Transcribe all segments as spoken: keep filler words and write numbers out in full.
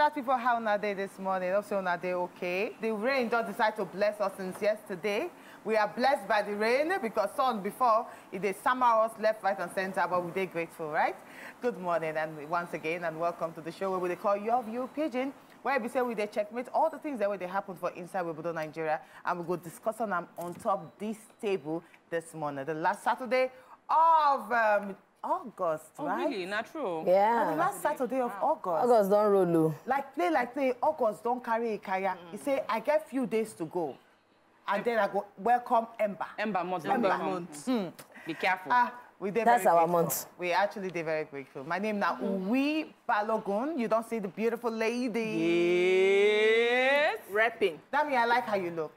I ask people how una dey this morning? Also, una dey okay. The rain just decided to bless us since yesterday. We are blessed by the rain because sun before it dey summer us left, right, and center, but we dey grateful, right? Good morning, and once again, and welcome to the show where we dey call Your View Pidgin, where we say we dey checkmate all the things that wey dey happen for inside Obodo Nigeria, and we go discuss on them on top this table this morning. The last Saturday of um, August, oh, right? Really? Natural. Yeah. And the last Saturday of wow. August. August don't roll low. Like play, like play. August don't carry a kaya. Mm. You say I get few days to go, and Ember. Then I go welcome Ember. Ember month. Ember month. Mm. Be careful. Uh, We That's our grateful. month. We actually did very grateful. My name now, mm-hmm. Uwe Balogun. You don't see the beautiful lady. Yes. Rapping. That means I like how you look.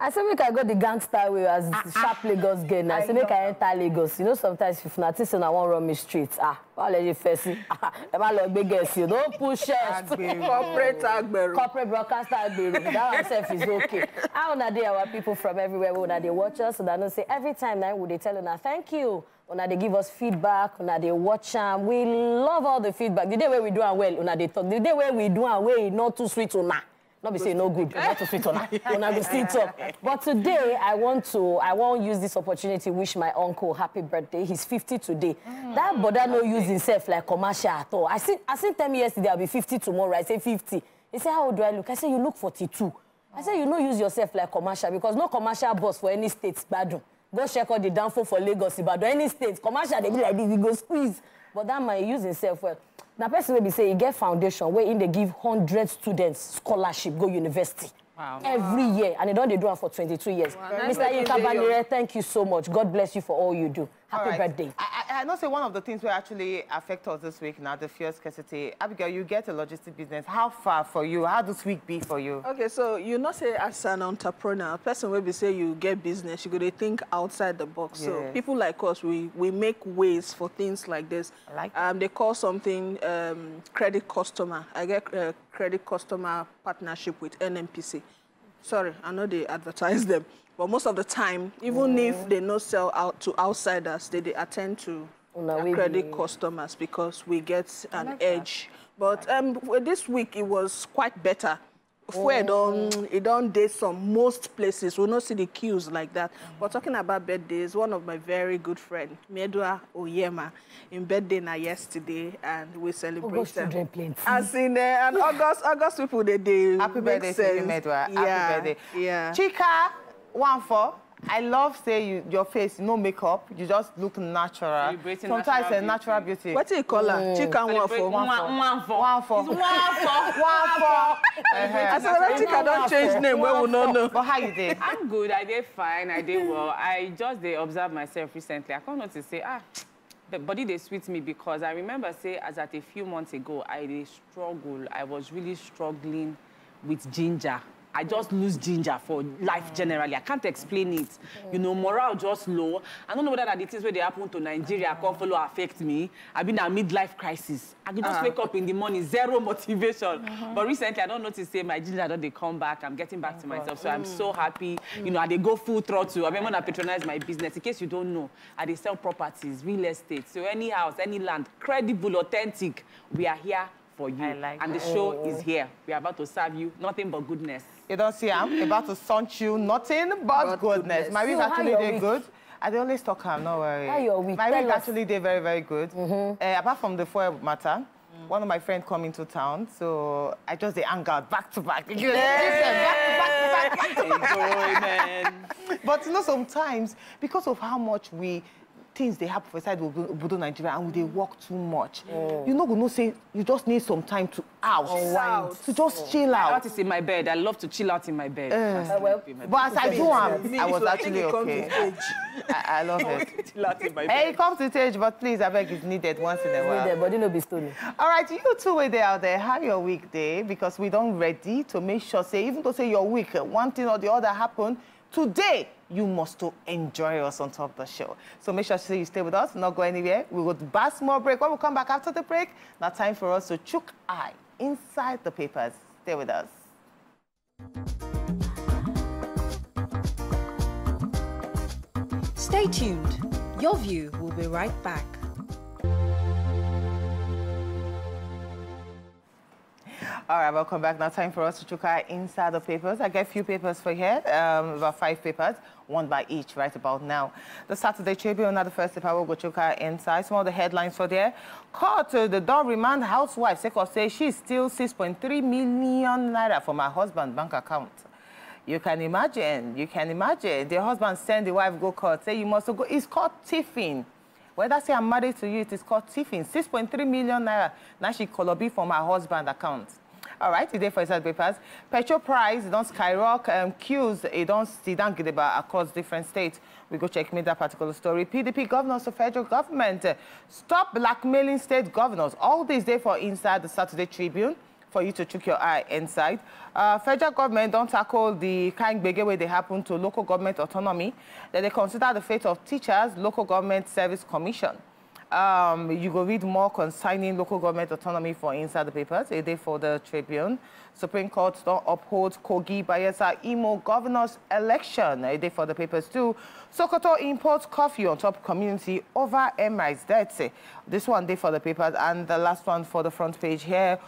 I said we can go the gangster way as ah, sharp ah. Lagos gain. I, I said we can enter Lagos. You know, sometimes if not, this and I won't run me street. Ah, I'll let you face it. Don't push us. Corporate Agbero. Corporate broadcaster Agbero. That ourself is okay. I want to do our people from everywhere. We want to watch us. So that don't say every time now would they tell us, thank you. Una they give us feedback, una they watch and we love all the feedback. The day where we do and well, una they talk. The day where we do and well, not too sweet una. Not be saying no good, not too sweet una. Una go still talk. But today I want to, I won't use this opportunity. Wish my uncle happy birthday. He's fifty today. Mm, that brother no use himself like commercial at all. I see, I seen ten yesterday. I'll be fifty tomorrow. I say fifty. He said, how old do I look? I said, you look forty-two. I said, you no use yourself like commercial because no commercial boss for any state's bad. Go check out the downfall for Lagos, but any state, commercial, they be like this, we go squeeze. But that might use itself well. Now, person will be saying, you get foundation, where in they give one hundred students scholarship, go university. Wow. Every wow. year. And they don't they do it for twenty-two years. Wow. Nice. Mister Yekabanire, thank you so much. God bless you for all you do. Happy right. birthday. I, I know say one of the things that actually affect us this week now, the fuel scarcity. Abigail, you get a logistic business. How far for you? How does week be for you? Okay, so you know say as an entrepreneur, person will be say you get business, you go to think outside the box. Yes. So people like us, we, we make ways for things like this. I like um, they call something um, credit customer. I get uh, credit customer partnership with N N P C. Sorry, I know they advertise them. But most of the time, even mm. if they no sell out to outsiders, they, they attend to credit customers because we get I an like edge. That. But um, this week, it was quite better. Oh. Where it don't, it don't date some most places. We'll not see the queues like that. Mm. But talking about birthdays, one of my very good friends, Medwa Oyema, in birthday now yesterday, and we celebrate them. As in, uh, and August, August people, they do. Happy birthday to you, Medwa. Yeah. Happy birthday. Yeah. Chika! One for I love say you, your face no makeup, you just look natural. Sometimes natural a natural beauty. beauty. What do you call her? Mm. Chicken one for one for one for one for one for. I said that chicken don't change name. Well, we no know. But how you did? I'm good. I did fine. I did well. I just they observe myself recently. I come not to say ah, the body they sweet me because I remember say as at a few months ago I did struggle. I was really struggling with ginger. I just lose ginger for life generally. I can't explain it. You know, morale just low. I don't know whether that it is where they happen to Nigeria, uh-huh. can't follow affect me. I've been in a midlife crisis. I can just uh-huh. wake up in the morning, zero motivation. Uh-huh. But recently, I don't notice say my ginger, don't they come back. I'm getting back oh, to myself, God. so mm. I'm so happy. Mm. You know, they go full throttle. I mean, when I patronize my business, in case you don't know, I they sell properties, real estate. So any house, any land, credible, authentic, we are here for you. Like and that. the show oh. is here. We are about to serve you nothing but goodness. You don't see, I'm about to send you nothing but, but goodness. goodness. My week so actually did week? good. I don't always talk calm, no worry. How your week? My Tell week us. actually did very, very good. Mm-hmm. uh, apart from the fuel matter, mm. one of my friends come into town, so I just they hang out back to back. Hey. Back to back, back to back, back to back. But you know, sometimes, because of how much we things they happen for inside Obodo Nigeria and they work too much. Oh. You know, you know, say you just need some time to out, oh, out. to just oh. chill out. I want to in my bed. I love to chill out in my bed. Uh, well, in my bed. But as I do, am, I was so actually okay. I, I love it. Chill out in my bed. Hey, it comes to stage, but please, I beg, it's needed once in a while. Needed, but you know, be stolen. All right, you two way there out there, have your weekday because we don't ready to make sure. Say even though say your week, one thing or the other happen today. You must to enjoy us on top of the show. So make sure you stay with us, not go anywhere. We will pass more break. When we come back after the break, now time for us to chook eye inside the papers. Stay with us. Stay tuned. Your View will be right back. All right, welcome back. Now time for us to check out inside the papers. I get a few papers for here, um, about five papers, one by each right about now. The Saturday Tribune, the first paper, we'll go check out inside. Some of the headlines for there. Court, uh, the don't remand housewife, Seko says she steals six point three million naira from her husband's bank account. You can imagine, you can imagine. The husband send the wife go court, say you must go. It's called thieving. Whether say I'm married to you, it is called thieving. six point three million naira. Now she colobi from her husband account. All right, today for inside papers. Petrol price, it don't skyrocket. Um, queues, it don't, it don't get about across different states. We go check me that particular story. P D P governors to federal government. Uh, stop blackmailing state governors. All this day for inside the Saturday Tribune. For you to check your eye inside. Uh, federal government don't tackle the kind gbege way they happen to local government autonomy, that they consider the fate of teachers, local government service commission. Um, you go read more concerning local government autonomy for inside the papers, a day for the Tribune. Supreme Court don't uphold Kogi, Bayelsa, Imo governor's election, a day for the papers too. Sokoto imports curfew on top community over Emirates. That's it. This one day for the papers, and the last one for the front page here.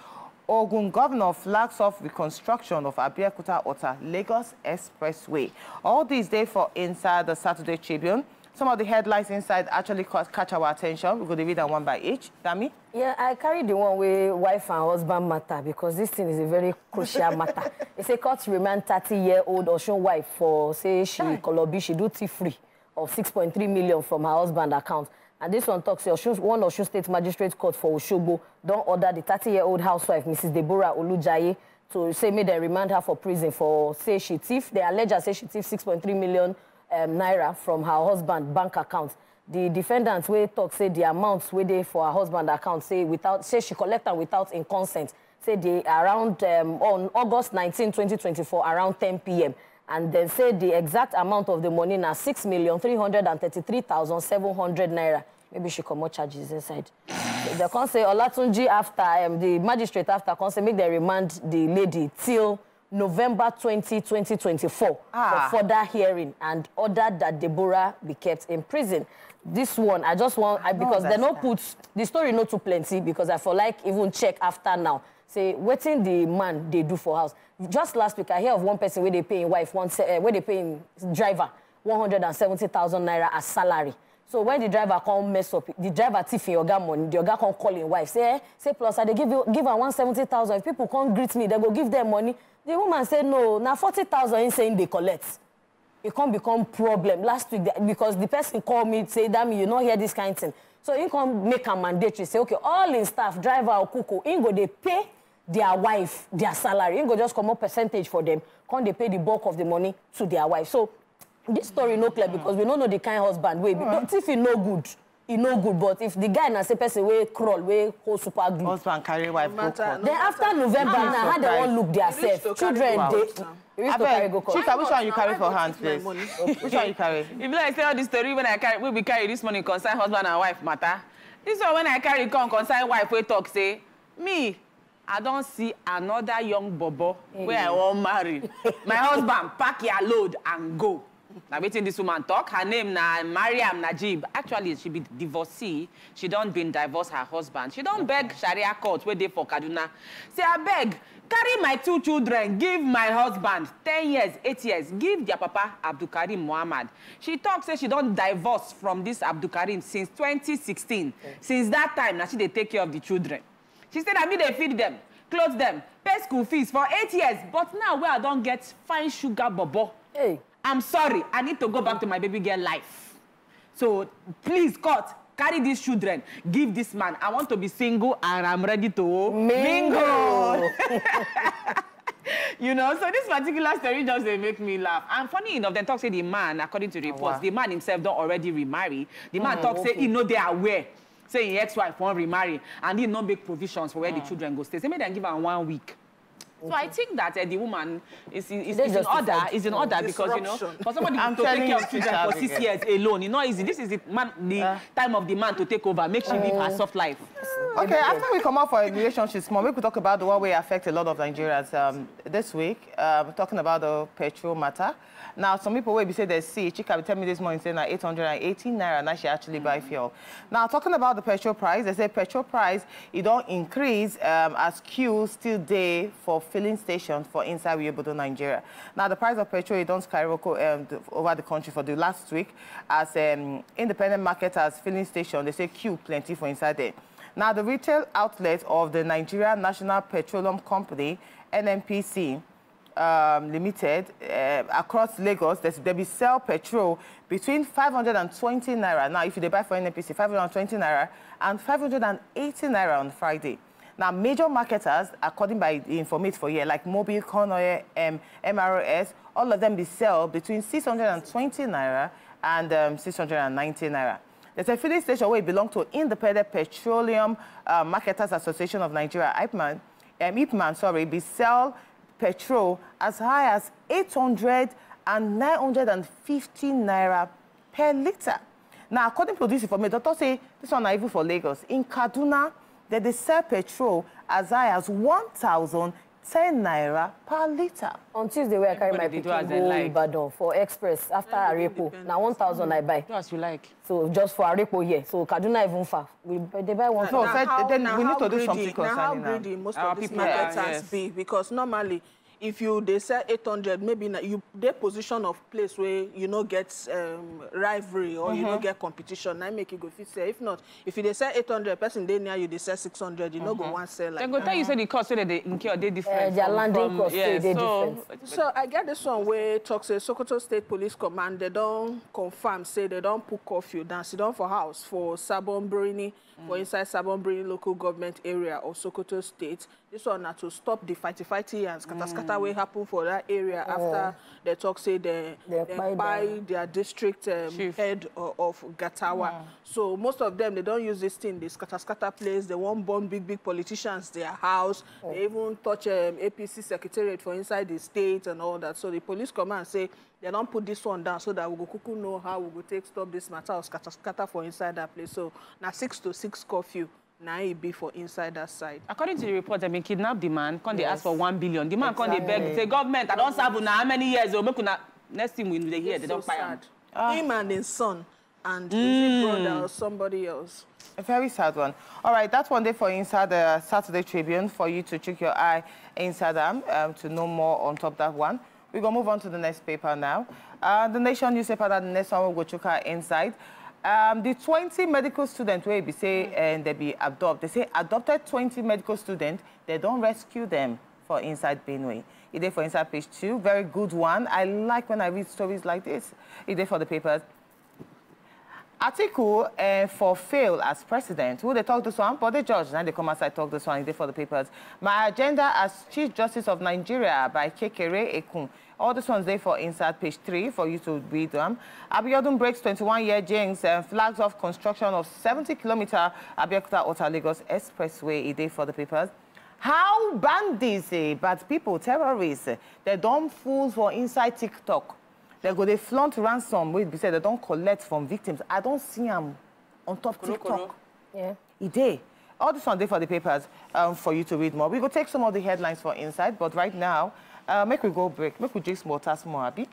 Ogun governor flags off reconstruction of Abeokuta-Ota Lagos Expressway. All these days for inside the Saturday Tribune. Some of the headlines inside actually catch our attention. We're going to read them one by each. Dami? Yeah, I carry the one where wife and husband matter, because this thing is a very crucial matter. It's a court remand thirty-year-old Osun wife for, say, she Kolobi, she do tea-free of six point three million from her husband account. And this one talks, one Osun State Magistrate Court for Osogbo don't order the thirty-year-old housewife, Missus Deborah Olujaye, to say, may they remand her for prison for, say, she thief. They allege her, say, she thief six point three million um, naira from her husband's bank account. The defendants, way talk, say, the amounts way they for her husband account, say, without, say, she collected without in consent. Say, they around, um, on August nineteenth, twenty twenty-four, around ten p m And then say the exact amount of the money now six million three hundred thirty-three thousand seven hundred naira. Maybe she can more charges inside. They can say Olatunji after um, the magistrate after can say make they remand the lady till November twentieth, twenty twenty-four ah. for further hearing and order that Deborah be kept in prison. This one, I just want I I, because they no put the story not too plenty, because I feel like even check after now. Say, waiting the man they do for house. Just last week, I hear of one person where they pay in wife, one uh, where they pay in driver, one hundred seventy thousand naira as salary. So when the driver come mess up, the driver thief in your guy money, your guy come call in wife. Say, eh, say plus, I they give you give her one hundred seventy thousand. If people come greet me, they go give them money. The woman said, no, now forty thousand in saying they collect. It can't become problem. Last week, because the person called me, say, damn, you don't hear this kind of thing. So you can make a mandatory, say, okay, all in staff, driver or cuckoo, in go they pay their wife their salary. In go just come up percentage for them. Can they pay the bulk of the money to their wife? So this story no clear, because we don't know the kind husband way. Right. If he no good, he no good. But if the guy na say person way crawl, way whole super glue. Husband carry wife no matter, go no Then matter. After November, now how they all look themselves. Children, they... I beg, Chika, which one you carry for hand, please? Which one you carry? If you like tell this story, when I carry, we be carry this morning, concern husband and wife matter. This one when I carry, con concern wife, we talk say, me, I don't see another young bobo where I won't marry. My husband pack your load and go. Now waiting this woman talk. Her name na Mariam Najib. Actually, she be divorcee. She don't been divorce her husband. She don't beg Sharia court where they for Kaduna. Say I beg. Carry my two children, give my husband ten years, eight years, give their papa, Abdulkarim Muhammad. She talks, say she don't divorce from this Abdulkarim since twenty sixteen. Okay. Since that time, now she they take care of the children. She said, I mean, they feed them, clothe them, pay school fees for eight years. But now, where I don't get fine sugar bobo, hey. I'm sorry, I need to go back to my baby girl life. So please, court, carry these children, give this man. I want to be single and I'm ready to mingle. You know, so this particular story just they make me laugh. And funny enough, they talk say the man, according to reports, oh, wow. the man himself don't already remarry. The man mm, talks okay. say he know they are aware. Say his ex-wife won't remarry and he no make provisions for where mm. the children go stay. Say maybe they give her one week. Okay. So I think that uh, the woman is, is, is in order, is in order because, you know, for somebody to take care of children for six years alone, it's not easy. This is the, man, the uh, time of the man to take over, make she uh, live her soft life. Uh, okay, after we come out for a relationship small, we could talk about the one way affect a lot of Nigerians. Um, this week, uh, we're talking about the petrol matter. Now, some people will be saying they see, Chika will tell me this morning saying that eight hundred eighteen naira, now she actually buy fuel. Now, talking about the petrol price, they say petrol price, it don't increase um, as queues still day for filling stations for inside Obodo, Nigeria. Now, the price of petrol, it don't skyrocket um, over the country for the last week as um, independent marketers filling station, they say queue plenty for inside there. Now, the retail outlet of the Nigeria National Petroleum Company, N N P C, Um, limited uh, across Lagos, they be sell petrol between five hundred twenty naira. Now, if you buy for N N P C, five hundred twenty naira and five hundred eighty naira on Friday. Now, major marketers, according by the informate for here, like Mobil, Conoil, um, M R S, all of them be sell between six hundred twenty naira and um, six hundred ninety naira. There's a filling station where it belongs to Independent Petroleum uh, Marketers Association of Nigeria, I P M A N, um, IPMAN, sorry, be sell petrol as high as eight hundred and nine hundred fifty naira per litre. Now, according to this information, doctor say this one is even for Lagos. In Kaduna, they, they sell petrol as high as one thousand ten naira per litre. On Tuesday, we are carrying my pikin go Ibadan for Express after Arepo. Now, one thousand I buy. Do as you like. So, just for Arepo here. Yeah. So, Kaduna even far. We, they buy one. So, then we need to do something concerning how greedy most of these marketers be. Because normally, if you they sell eight hundred, maybe you their position of place where you know get um, rivalry or mm-hmm. you know get competition. I make you go fit say if not, if you they sell eight hundred, person they near you they sell six hundred, you mm-hmm. know go one sell like. Dangote, you said the cost so that they in care they different. Uh, their landing cost yeah, they so, different. So I get this one where talks say Sokoto State Police Command they don't confirm say they don't put curfew down sit down for house for Sabon Birini mm. for inside Sabon Birini local government area of Sokoto State. This one now to stop the fighty fighty and scatter scatter. Mm. That way happened for that area yeah. after the talk say they, they, they buy, buy the, their district um, head of, of Gatawa. Yeah. So most of them, they don't use this thing, this scatter scatter place. They won't burn big, big politicians, their house. Oh. They even touch um, A P C secretariat for inside the state and all that. So the police come and say, they don't put this one down so that we go cuckoo know how we go take stop this matter or scatter scatter for inside that place. So now six to six curfew. Now it be for inside that side. According to the report, I mean, kidnap the man. Can't yes. they ask for one billion? The man exactly. can't they beg. Say government, I don't serve now how many years? Next thing we they hear, they don't buy him. Oh. Him and his son and mm. his brother or somebody else. A very sad one. All right, that's one day for Inside the Saturday Tribune for you to check your eye inside them um, to know more on top of that one. We're gonna move on to the next paper now. Uh, the Nation newspaper that the next one will go check her inside. Um, the twenty medical students where they say and they be adopted. They say adopted twenty medical students. They don't rescue them for inside Benue. It is for inside page two. Very good one. I like when I read stories like this. It is for the papers. Article uh, for fail as president. Who they talk this one? But the judge. Now they come outside talk this one. It is for the papers. My agenda as Chief Justice of Nigeria by Kekere Ekun. All this one's there for inside page three for you to read them. Abiodun breaks twenty-one year jinx and flags off construction of seventy kilometer Abeokuta-Ota Lagos Expressway. A day for the papers. How bandits, eh, bad people, terrorists, eh, they don't fool for inside TikTok. They go, they flaunt ransom. Wait, they say they don't collect from victims. I don't see them on top of TikTok. Yeah. A day. All this one's there for the papers um, for you to read more. We will take some of the headlines for inside, but right now. Uh, make we go break. Make we drink small task more, Abi.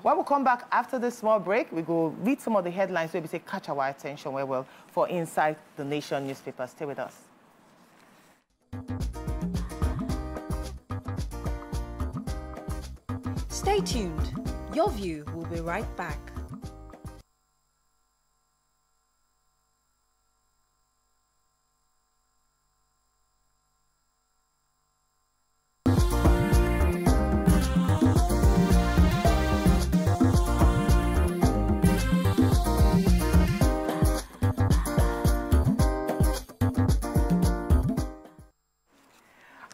When we come back after this small break, we go read some of the headlines where we say catch our attention well, well for Inside the Nation newspaper. Stay with us. Stay tuned. Your View will be right back.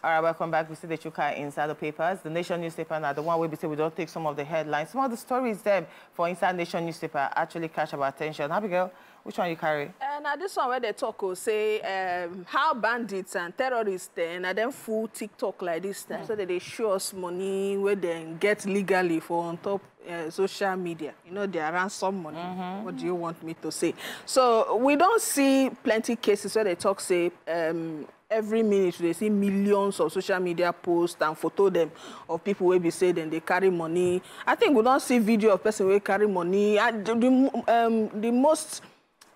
All right, welcome back. We see the Chuka inside the papers. The Nation newspaper now, the one where we say we don't take some of the headlines. Some of the stories there for inside Nation newspaper actually catch our attention. Abigail, which one you carry? Uh, now, this one where they talk, oh, say, um, how bandits and terrorists then, and then full TikTok like this time, mm. so that they show us money where they get legally for on top uh, social media. You know, they are ransom money. Mm-hmm. What do you want me to say? So we don't see plenty cases where they talk, say, um, every minute they see millions of social media posts and photo them of people where we say then they carry money. I think we don't see video of person where carry money. And the, the, um, the most,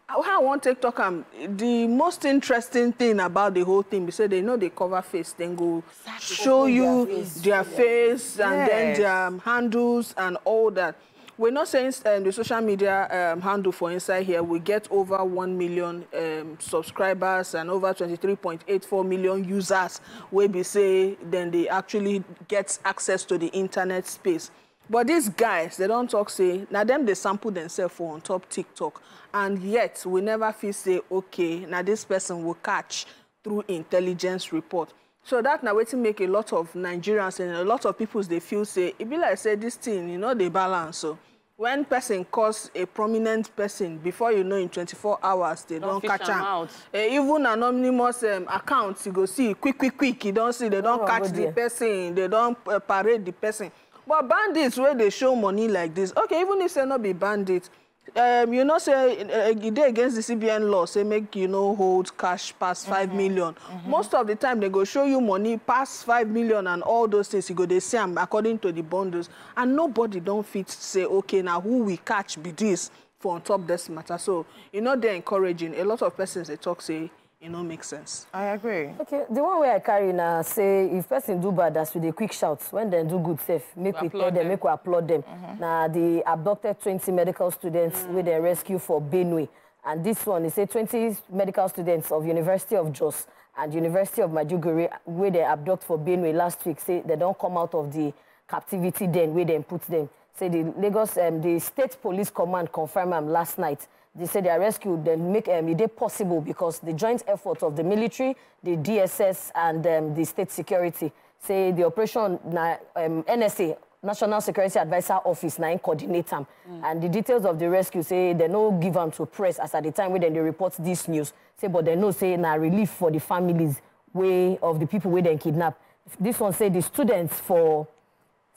how I want to talk, um, the most interesting thing about the whole thing, we say they know they cover face, then go exactly. show Open you their face, their face yes. and then their um, handles and all that. We're not saying um, the social media um, handle for inside here. We get over one million um, subscribers and over twenty-three point eight four million users where we say then they actually get access to the internet space. But these guys, they don't talk, say, now them they sample themselves for on top TikTok. And yet we never feel say, okay, now this person will catch through intelligence report. So that now waiting make a lot of Nigerians and a lot of people, they feel say, it be like say this thing, you know, they balance. So when person calls a prominent person, before you know, in twenty-four hours, they don't, don't catch them. Out. Uh, even anonymous um, accounts, you go see, quick, quick, quick, you don't see, they don't oh, catch the person, they don't uh, parade the person. But bandits, where they show money like this, okay, even if they not be bandits, um, you know, say, uh, they against the C B N law, say, make, you know, hold cash past mm-hmm. five million. Mm-hmm. Most of the time, they go show you money past five million and all those things. You go, they say, um, according to the bundles. And nobody don't fit say, okay, now who we catch be this for on top this matter. So, you know, they're encouraging. A lot of persons, they talk, say, you know, makes sense. I agree. Okay, the one way I carry now, say, if person do bad, that's with a quick shout. When they do good, safe, make we, we tell them, them, make we applaud them. Mm-hmm. Now, the abducted twenty medical students mm. with a rescue for Benue. And this one, they say twenty medical students of University of Jos and University of Maiduguri, where they abducted for Benue last week, say they don't come out of the captivity then, where they put them. Say the Lagos, um, the State Police Command confirmed them last night. They said they are rescued, then make um, it possible because the joint efforts of the military, the D S S, and um, the state security. Say the operation, na, um, N S A, National Security Advisor Office, na coordinate them. Mm. And the details of the rescue, say they no give them to press as at the time when they report this news. Say, but they no say na relief for the families way of the people where they kidnap. This one say the students for.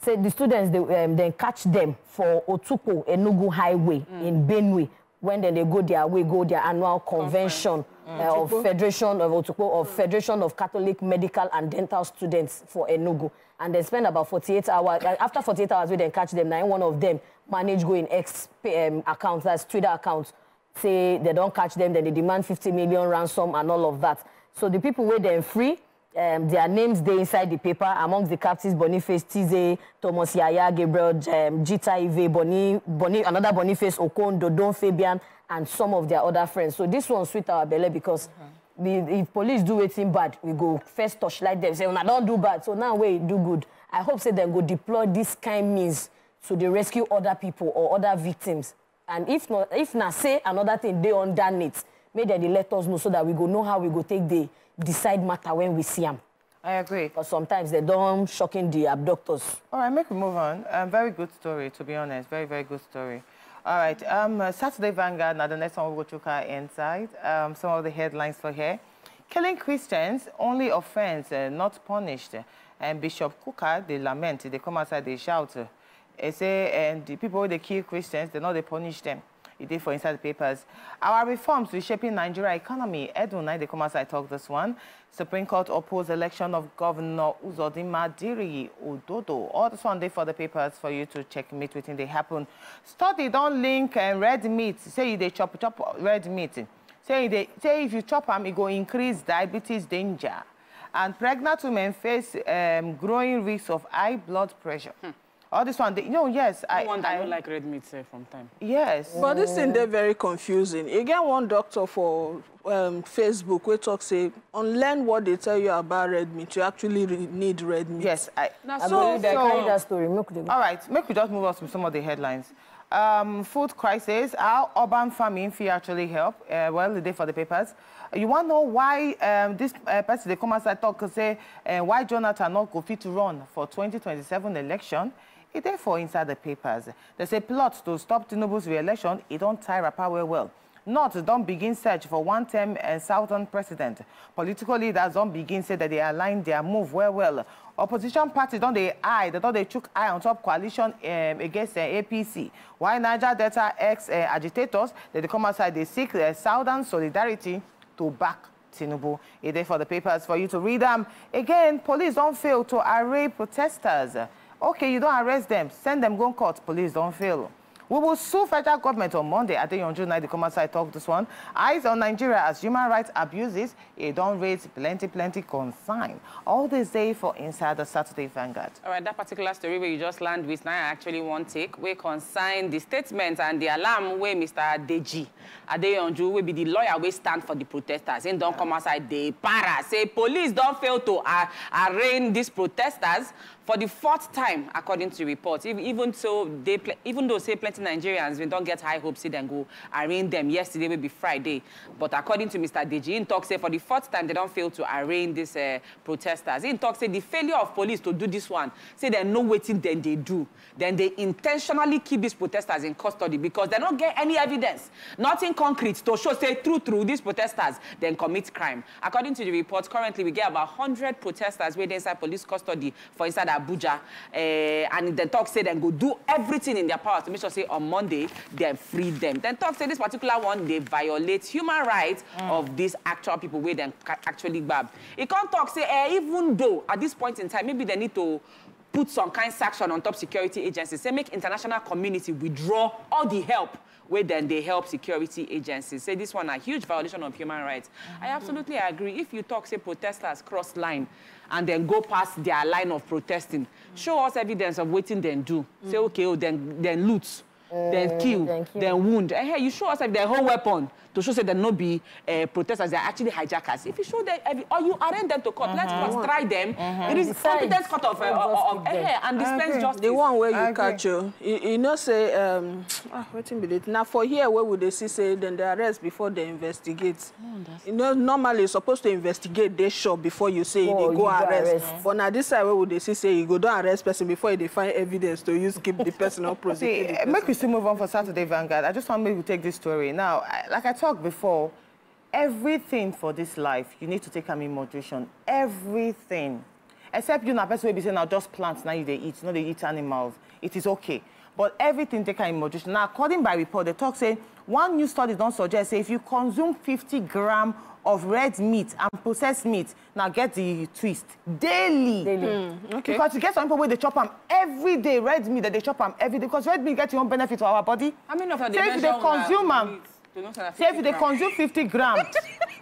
Say the students they um, then catch them for Otuko Enugu Highway mm. in Benue. When then they go their way, go their annual convention okay. uh, of Federation of Otuko, of mm. Federation of Catholic Medical and Dental Students for Enugu, and they spend about forty-eight hours. After forty-eight hours, we then catch them. Now, one of them manage go in X um, accounts, that's Twitter accounts. Say they don't catch them, then they demand fifty million ransom and all of that. So the people were then free. Um, their names they inside the paper amongst the captives: Boniface Tize, Thomas Yaya, Gabriel um, Jita Ive, Boni, Boni, another Boniface Okon, Dodon Fabian, and some of their other friends. So this one sweet our belly because mm-hmm. we, if police do anything bad, we go first torchlight them. Say, well, I don't do bad. So now we do good. I hope say so then go deploy this kind means to the rescue other people or other victims. And if not, if not say another thing they understand it, may they let us know so that we go know how we go take the. Decide matter when we see them. I agree. But sometimes they don't shocking the abductors. All right, make we move on. Um, very good story, to be honest. Very, very good story. All right, um, uh, Saturday Vanguard, now the next one we'll go to our inside. Um, some of the headlines for here. Killing Christians, only offense, uh, not punished. And Bishop Kuka, they lament, they come outside, they shout. Uh, they say, and the people they kill Christians, they know they punish them. It did for inside the papers. Our reforms reshaping Nigeria economy. Edunai, they come as I talk this one. Supreme Court opposed election of Governor Uzodinma Diri Ododo. All this one day for the papers for you to check meat within they happen. Study don't link and uh, red meat. Say they chop chop red meat. Say they say if you chop them, it go increase diabetes danger. And pregnant women face um, growing risk of high blood pressure. Hmm. Oh, this one, they, no, yes. I, one that I don't like red meat say, from time. Yes. Oh. But this thing, they're very confusing. Again, one doctor for um, Facebook, we talk, say, unlearn what they tell you about red meat. You actually re need red meat. Yes. I, now, so, I believe so, I carry that story. All right, make we just move on to some of the headlines. Um, food crisis, how urban farming fee actually help? Uh, well, the day for the papers. You want to know why um, this uh, person, they come outside talk and say, uh, why Jonathan not go fit to run for twenty twenty-seven election? It therefore inside the papers. There's a plot to stop Tinubu's re-election. It don't tie Rapa well well. Not don't begin search for one-term uh, southern president. Political leaders don't begin say that they align their move well well. Opposition parties don't they eye, they don't they took eye on top coalition um, against the uh, A P C. Why Niger Delta ex uh, agitators that they come outside they seek uh, southern solidarity to back Tinubu. It's there for the papers for you to read them. Again, police don't fail to array protesters. Okay, you don't arrest them, send them go to court. Police don't fail. We will sue federal government on Monday. I think on June ninth, the commerce side talk this one. Eyes on Nigeria as human rights abuses. It don't raise plenty, plenty concern. All this day for Inside the Saturday Vanguard. All right, that particular story where you just land with, now I actually want to take. We consign the statement and the alarm where Mister Deji Adeyanju will be the lawyer will stand for the protesters. And don't yeah. come outside the para. Say, police don't fail to uh, arraign these protesters for the fourth time, according to reports. Even so, they even though say plenty Nigerians, we don't get high hopes, see them go arraign them. Yesterday will be Friday, but according to Mister Deji, in talk say for the fourth time they don't fail to arraign these uh, protesters. In talk say the failure of police to do this one, say they no waiting, then they do, then they intentionally keep these protesters in custody because they don't get any evidence, nothing concrete to show say through through these protesters then commit crime. According to the reports, currently we get about one hundred protesters waiting inside police custody for inside Abuja, uh, and the talk say they go do everything in their power to make sure say on Monday they free them. Then talk say this particular one they violate human rights mm. of these actual people where they actually bab. It can't talk say eh, even though at this point in time maybe they need to put some kind of sanction on top security agencies. Say make international community withdraw all the help where then they help security agencies. Say this one a huge violation of human rights. Mm-hmm. I absolutely agree. If you talk, say, protesters cross line and then go past their line of protesting, mm-hmm. show us evidence of what they do. Mm-hmm. Say, okay, oh, then, then loot, uh, then kill, then, then wound. And hey, you show us like, their whole weapon to show say they no be uh, protesters, they're actually hijackers. If you show them, or you arrange them to court, mm-hmm. let's first try them. Mm-hmm. It is competence court of, uh, of, of uh, and dispense okay. justice. The one where you okay. catch you, you, you know say, um, ah, wait a minute. Now for here, where would they see say then they arrest before they investigate? You know, normally you're supposed to investigate they show before you say oh, they go arrest. arrest. Yeah. But now this side, where would they see say you go don't arrest person before they find evidence to use keep the person or prosecute. See, make we still move on for Saturday Vanguard. I just want me to take this story now. I, like I talked before, everything for this life, you need to take them in moderation. Everything. Except you know, person will be saying, now just plants, now they eat, now they eat animals. It is okay. But everything take them in moderation. Now, according by report, the talk say, one new study don't suggest, say, if you consume fifty grams of red meat and processed meat, now get the twist, daily. daily. Mm, okay. Because you get some people where they chop them every day, red meat that they chop them every day, because red meat gets your own benefit to our body. I mean, so if they consume them, say if they grams. consume fifty grams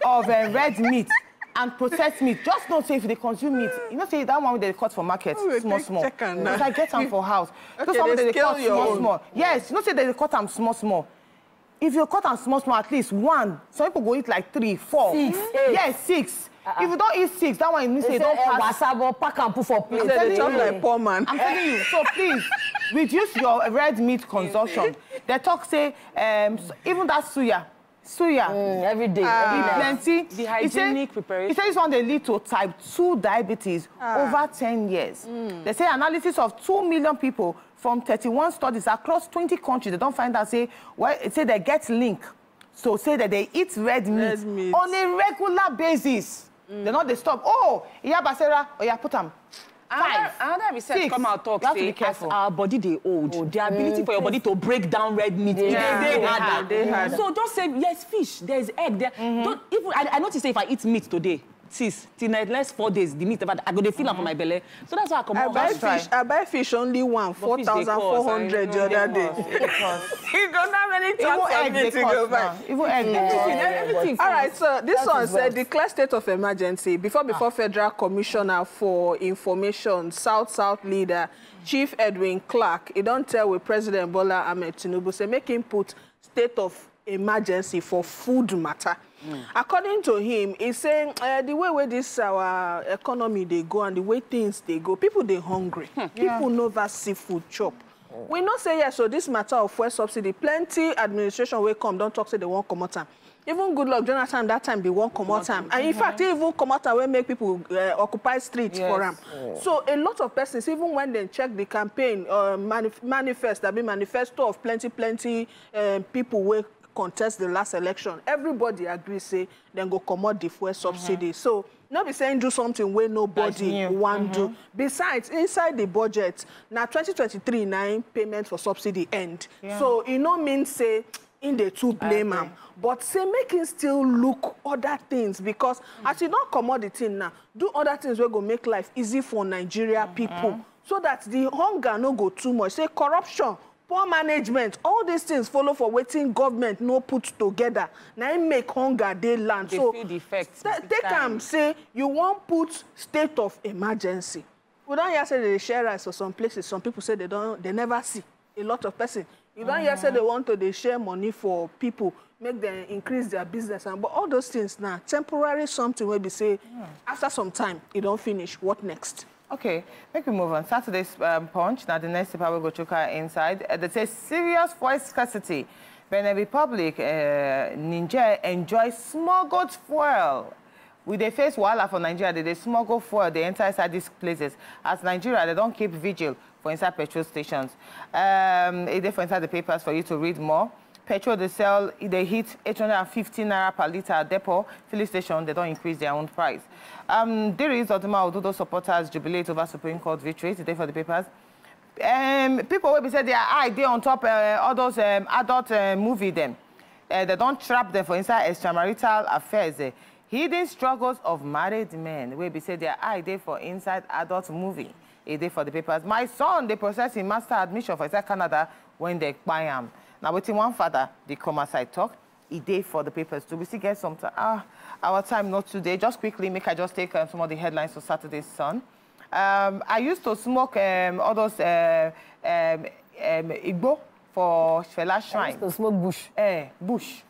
of uh, red meat and processed meat, just not say if they consume meat. You know, say that one they cut for market, oh, small, small. Because I get them for house. Okay, those they, they cut small, own. small. Yes, you know, say they cut them small, small. If you cut them small, small, at least one, some people go eat like three, four. Six, eight. Yes, six. Uh-uh. If you don't eat six, that one you say, say don't eh, pass. Wasabo, pack and put for plate. They talk like poor man. I'm telling you. So please, reduce your red meat consumption. They talk say, um, so even that suya, suya. Mm, every day. Uh, plenty. The hygienic say, preparation. He says this one they lead to type two diabetes uh. over ten years. Mm. They say analysis of two million people from thirty-one studies across twenty countries. They don't find out, say, well, say they get link. So say that they eat red meat, red meat. on a regular basis. Mm. They're not they stop. Oh, yeah, Basera, oh yeah, put them. Five, another research six. come out talk say as our body they old, oh, the ability mm, for your body to break down red meat yeah. Yeah. they, they, harder. they harder. So just say yes, fish. There's egg. There. Mm-hmm. Don't even. I, I notice say if I eat meat today, sis, till the last four days, the meat I go to feel mm-hmm. for my belly. So that's why I come I out. Buy fish. I buy fish only one four thousand four hundred the other day. You got that many times to go back. Even egg. Everything. Everything. All right. So this one said declare state of emergency before before Federal Commissioner for Information. South South leader Chief Edwin Clark, he don't tell with President Bola Ahmed Tinubu say make him put state of emergency for food matter. Mm. According to him, he's saying uh, the way where this our economy they go and the way things they go, people they hungry, yeah. people know that seafood chop. We not say yes, so this matter of fuel subsidy, plenty administration will come, don't talk say they won't come out time. Even good luck, Jonathan, that time, they won't come out time. And in mm-hmm. fact, they even come out time will make people uh, occupy streets yes. for them. Oh. So a lot of persons, even when they check the campaign uh, manif manifest, that be manifesto of plenty, plenty uh, people will contest the last election. Everybody agrees, say, then go come out the fuel subsidy. Mm-hmm. So not be saying do something where nobody want mm-hmm. do. Besides, inside the budget, now twenty twenty-three, nine payments for subsidy end. Yeah. So it no mean say in the two blame them. Okay. But say make it still look other things because mm-hmm. as you don't come out the thing now, do other things we're gonna make life easy for Nigeria mm-hmm. people so that the hunger no go too much. Say corruption, poor management, all these things follow for waiting government no put together. Now make hunger they land. They so feel the effects. Take them say you won't put state of emergency. We don't hear say they share rice for some places. Some people say they don't, they never see a lot of person. You don't hear say they want to they share money for people, make them increase their business and but all those things now temporary something where we say yeah. after some time you don't finish. What next? Okay, make we move on. Saturday's um, Punch. Now the next paper will go check her inside. Uh, they say serious fuel scarcity. Benin Republic, uh, Niger enjoys smuggled fuel. We they face wahala for Nigeria. They, they smuggle fuel. They enter inside these places. As Nigeria, they don't keep vigil for inside petrol stations. Um, they for inside the papers for you to read more. Petrol they sell, they hit eight hundred fifty naira per litre depot, filling station, they don't increase their own price. Um, there is Oduma Ododo supporters jubilate over Supreme Court victory today for the papers. Um, people will be said they are idea on top uh, all those um, adult uh, movie them. Uh, they don't trap them for inside extramarital affairs. Uh, hidden struggles of married men will be said they are idea for inside adult movie. A day for the papers. My son, they process his master admission for inside Canada when they buy him. Now, waiting one father, the comma side talk, a day for the papers. Do we still get some time? Ah, our time not today. Just quickly, make I just take um, some of the headlines for Saturday's Sun. Um, I used to smoke um, all those uh, um, um, Igbo for Shvela Shrine. I used to smoke bush. Eh, bush.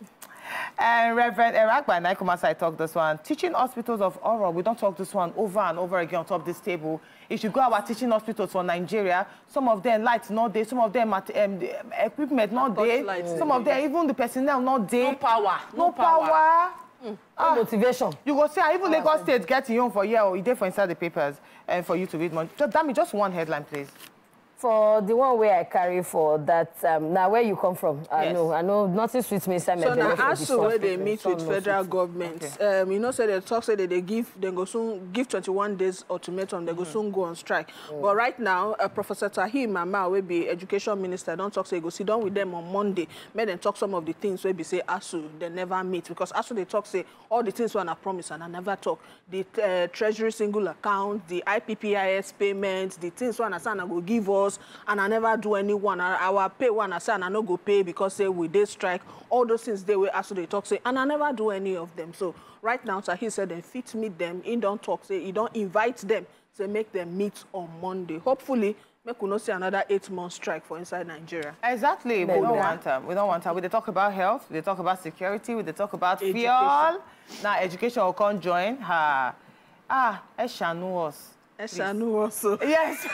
And Reverend Erakba and I come as I talk this one. Teaching hospitals of horror, we don't talk this one over and over again on top of this table. If you go our teaching hospitals for Nigeria, some of them lights not there, some of them at, um, the equipment not there, some of them even the personnel not there. No power. No, no power. power. Mm. Ah, no motivation. You go see, even Lagos State getting you on for a year or a day for inside the papers and uh, for you to read more. Just, damn it, just one headline, please. For the one way I carry for that, um, now where you come from, I yes. know, I know, nothing sweet me. So now, A S U where they meet so with no federal government, okay. um, you know, say so they talk, say so that they give, they go soon give twenty-one days ultimatum, they mm -hmm. go soon go on strike. Mm. But right now, uh, Professor Tahir Mama will be education minister. Don't talk, say so go sit down with them on Monday. May them talk some of the things where be say A S U they never meet because A S U they talk say all the things when I promise and I never talk. The uh, Treasury single account, the I P P I S payments, the things when I say I go give us. And I never do anyone. I will pay one. I say and I no go pay because say we did strike. All those things they were asked to talk say and I never do any of them. So right now, so he said they fit meet them. He don't talk say he don't invite them. So make them meet on Monday. Hopefully, make we not see another eight month strike for inside Nigeria. Exactly. But we don't want them. We don't want them. We they talk about health. We they talk about security. We they talk about fuel. Now education will come join her. Ah, Eshanu us. Eshanu us. Yes.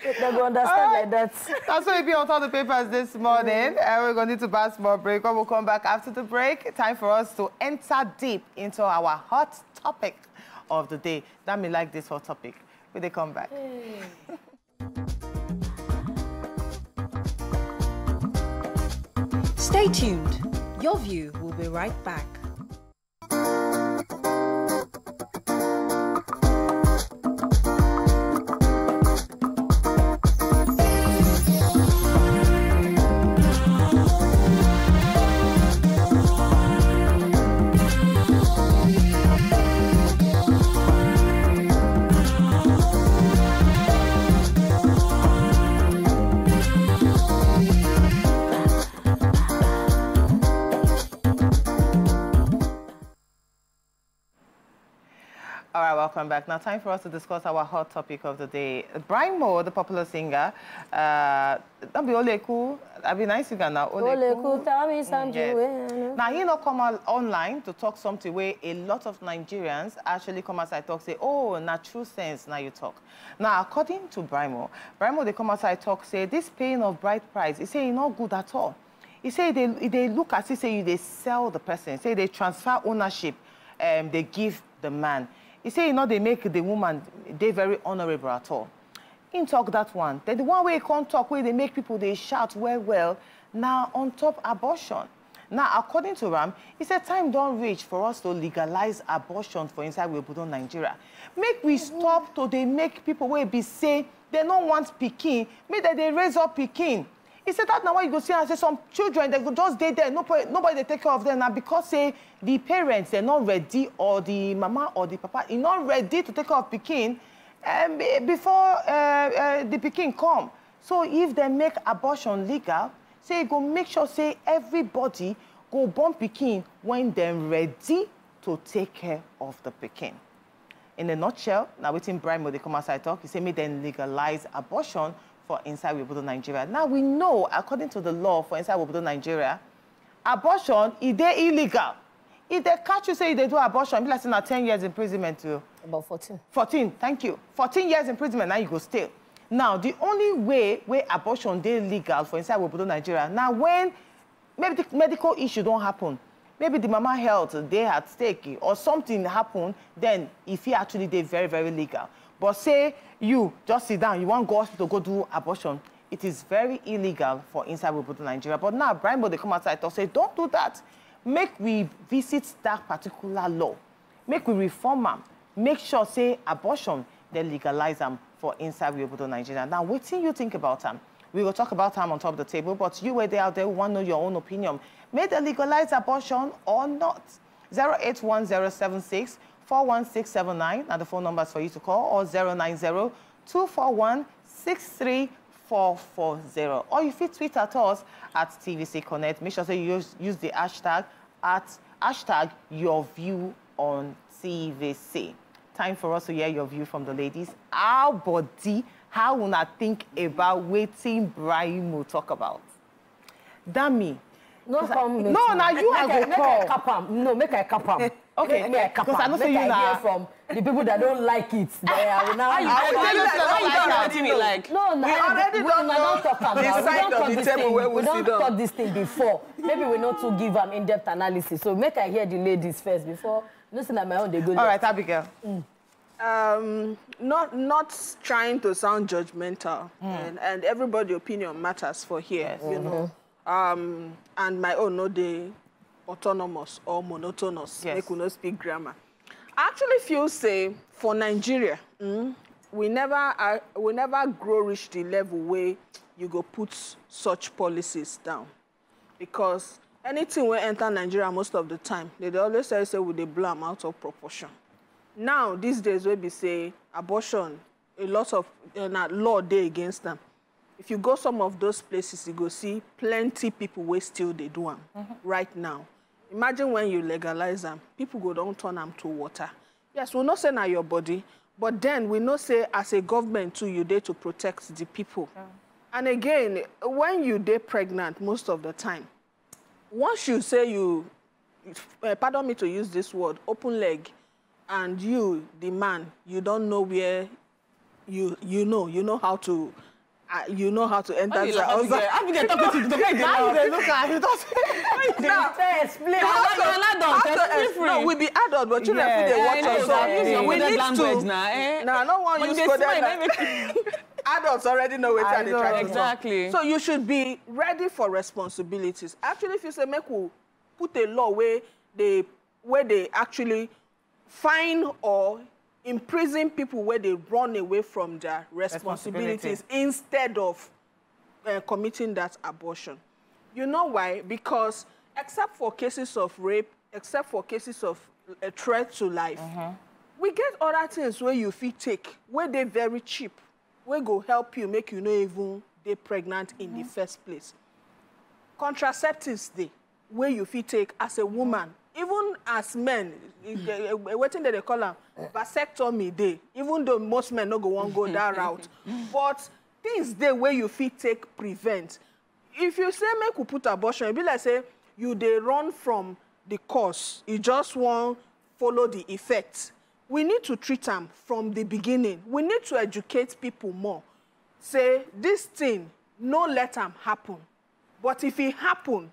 They're going to understand right. like that. That's what will be on top of the papers this morning. Mm-hmm. And we're going to need to pass for a break. When we'll come back after the break, time for us to enter deep into our hot topic of the day. That may like this hot topic. Will they come back? Mm. Stay tuned. Your View will be right back. welcome back. Now, time for us to discuss our hot topic of the day. Brymo, the popular singer, uh, that'd be Oleku. That'd be nice singer now. Oleku, tell me something. Yes. Now, he not come out online to talk something where a lot of Nigerians actually come outside talk, say, oh, not true sense, now you talk. Now, according to Brymo, Brymo, they come outside talk, say, this paying of bride price, he say, not good at all. He say, they, they look at it, say, they sell the person, say, they transfer ownership, um, they give the man. He say, you know, they make the woman, they very honorable at all. In talk that one. Then the one way he can't talk, where they make people, they shout, well, well, now on top abortion. Now, according to Ram, he said, time don't reach for us to legalize abortion for inside Webudo, Nigeria. Make we stop to they make people where be say, they don't want Pekin, make that they raise up Pekin. He said that now why you go see and say some children they go just stay there, nobody, nobody they take care of them now because say the parents they're not ready or the mama or the papa is not ready to take care of Pekin um, before uh, uh, the Pekin come. So if they make abortion legal, say go make sure say everybody go born Pekin when they're ready to take care of the Pekin. In a nutshell, now waiting Brymo they come outside talk, he say me then legalize abortion for inside Obodo, Nigeria. Now, we know, according to the law for inside Obodo, Nigeria, abortion, is they illegal. If they catch you, say they do abortion, be like now ten years imprisonment to... About fourteen. fourteen, thank you. fourteen years imprisonment, now you go still. Now, the only way where abortion, they legal for inside Obodo, Nigeria, now when maybe the medical issue don't happen, maybe the mama health, they at stake, or something happened, then if he actually did very, very legal. But say you just sit down, you want go to go do abortion. It is very illegal for inside Obodo, Nigeria. But now, Brymo, they come outside and say, don't do that. Make we visit that particular law. Make we reform them. Make sure, say, abortion, then legalize them for inside Obodo, Nigeria. Now, what do you think about them? We will talk about them on top of the table, but you were there out there who want to know your own opinion. May they legalize abortion or not? zero eight one zero seven six four one six seven nine are the phone numbers for you to call, or zero nine zero two four one six three four four zero. Or if you tweet at us at T V C Connect, make sure that you use, use the hashtag at hashtag your view on T V C. Time for us to hear your view from the ladies. Our body, how will I think about waiting Brymo will talk about? Dami. No, from me. No, now you have to call. No, make a kapam. Okay, because I know you hear from the people that don't like it. I will now. I will tell you that you don't like. No, no, we already don't talk about this side of the table where we don't talk this thing before. Maybe we not to give an in-depth analysis. So make I hear the ladies first before. Listen, at my own they go. All right, Abigail. Um, not not trying to sound judgmental, and and everybody's opinion matters for here, you know. Um, and my own, no, they autonomous or monotonous. Yes. They could not speak grammar. I actually feel, say, for Nigeria, mm, we never uh, we never grow reach the level where you go put such policies down. Because anything will enter Nigeria most of the time, they, they always say, say, well, they blow them out of proportion. Now, these days, we be say, abortion, a lot of uh, law day against them. If you go some of those places, you go see plenty people where still they do them mm-hmm. right now. Imagine when you legalize them, people go don't turn them to water. Yes, we're not saying now your body, but then we not say as a government too, you there to protect the people. Yeah. And again, when you they pregnant most of the time, once you say you, uh, pardon me to use this word, open leg, and you, the man, you don't know where, you you know, you know how to... Uh, you know how to enter. I'm talking to the guy. Now you look at him. Now explain. No, we be adult, but children put their watch on. So we need to. Now no one use code. Adults already know what they try to do. Exactly. So you should be ready for responsibilities. Actually, if you say make we put a law where they where they actually fine or imprison people where they run away from their responsibilities Responsibility. instead of uh, committing that abortion. You know why? Because except for cases of rape, except for cases of a threat to life, mm-hmm. we get other things where you feel take, where they're very cheap, where go help you make you know even they're pregnant in mm-hmm. the first place. Contraceptives, they, where you feel take as a woman, even even as men, wetin dem dey call am vasectomy dey, even though most men no go wan go that route. But things dey wey you fit take prevent. If you say make we put abortion, it be like say you dey run from the cause, you just wan follow the effect. We need to treat them from the beginning. We need to educate people more. Say, this thing, no let them happen. But if it happen,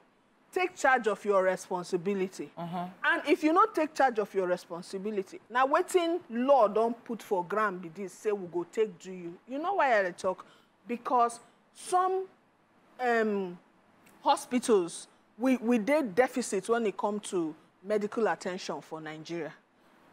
take charge of your responsibility. Uh-huh. And if you not take charge of your responsibility, now waiting law don't put for ground be this, say we go take do you. You know why I talk? Because some um, hospitals, we, we did deficits when it comes to medical attention for Nigeria.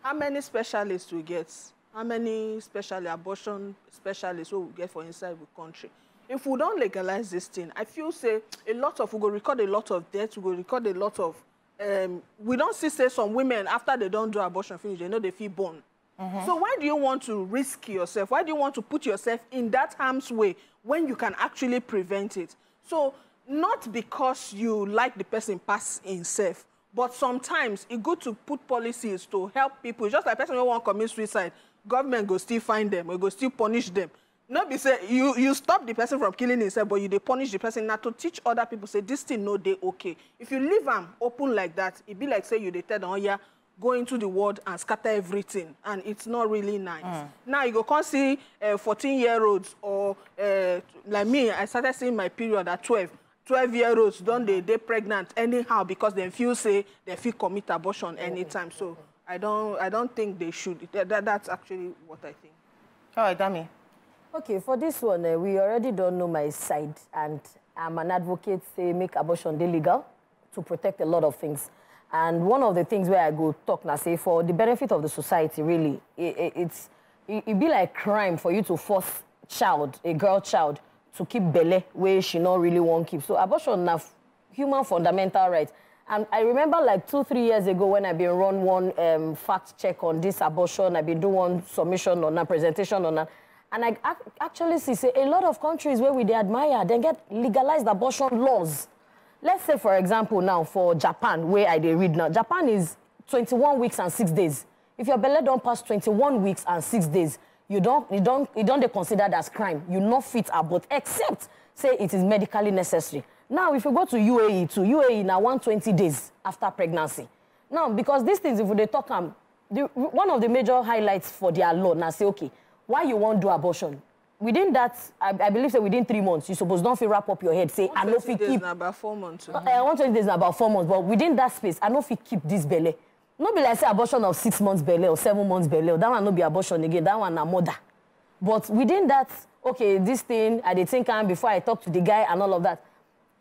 How many specialists we get? How many special abortion specialists will we get for inside the country? If we don't legalize this thing, I feel say a lot of, we go record a lot of deaths, we go record a lot of, um, we don't see, say, some women, after they don't do abortion finish, they know they feel born. Mm-hmm. So why do you want to risk yourself? Why do you want to put yourself in that harm's way when you can actually prevent it? So not because you like the person pass himself, but sometimes it's good to put policies to help people. Just like person who won't commit suicide, government go still find them, we go still punish them. Not be say you, you stop the person from killing himself, but you they punish the person. Now to teach other people, say this thing no they okay. If you leave them open like that, it be like say you they tell them, oh yeah, go into the world and scatter everything, and it's not really nice. Mm. Now you go can't see uh, fourteen year olds or uh, like me, I started seeing my period at twelve. twelve year olds don't they they pregnant anyhow because they feel say they feel commit abortion anytime. So I don't I don't think they should. That, that's actually what I think. All right, Dami. Okay, for this one, uh, we already don't know my side, and I'm an advocate say make abortion illegal to protect a lot of things. And one of the things where I go talk now say for the benefit of the society, really, it, it, it's it, it be like crime for you to force child, a girl child, to keep belle where she not really won't keep. So abortion na human fundamental rights. And I remember like two, three years ago when I've been run one um, fact check on this abortion, I've been doing one submission on a presentation on that. And I ac actually see say, a lot of countries where we they admire, they get legalized abortion laws. Let's say, for example, now for Japan, where I they read now, Japan is twenty-one weeks and six days. If your belle don't pass twenty-one weeks and six days, You don't, you don't, you don't they consider that as crime. You not fit abort, except say it is medically necessary. Now, if you go to U A E, to U A E now one hundred twenty days after pregnancy. Now, because these things, if they talk, um, the, one of the major highlights for their law now say, okay, why you won't do abortion? Within that, I, I believe say within three months, you suppose don't feel wrap up your head, say, I know if you keep. About four months. Uh, I want twenty days about four months, but within that space, I know if you keep this belly. No be like say abortion of six months belle or seven months belle. That one no be abortion again. That one na murder. But within that, okay, this thing I did think am before I talk to the guy and all of that.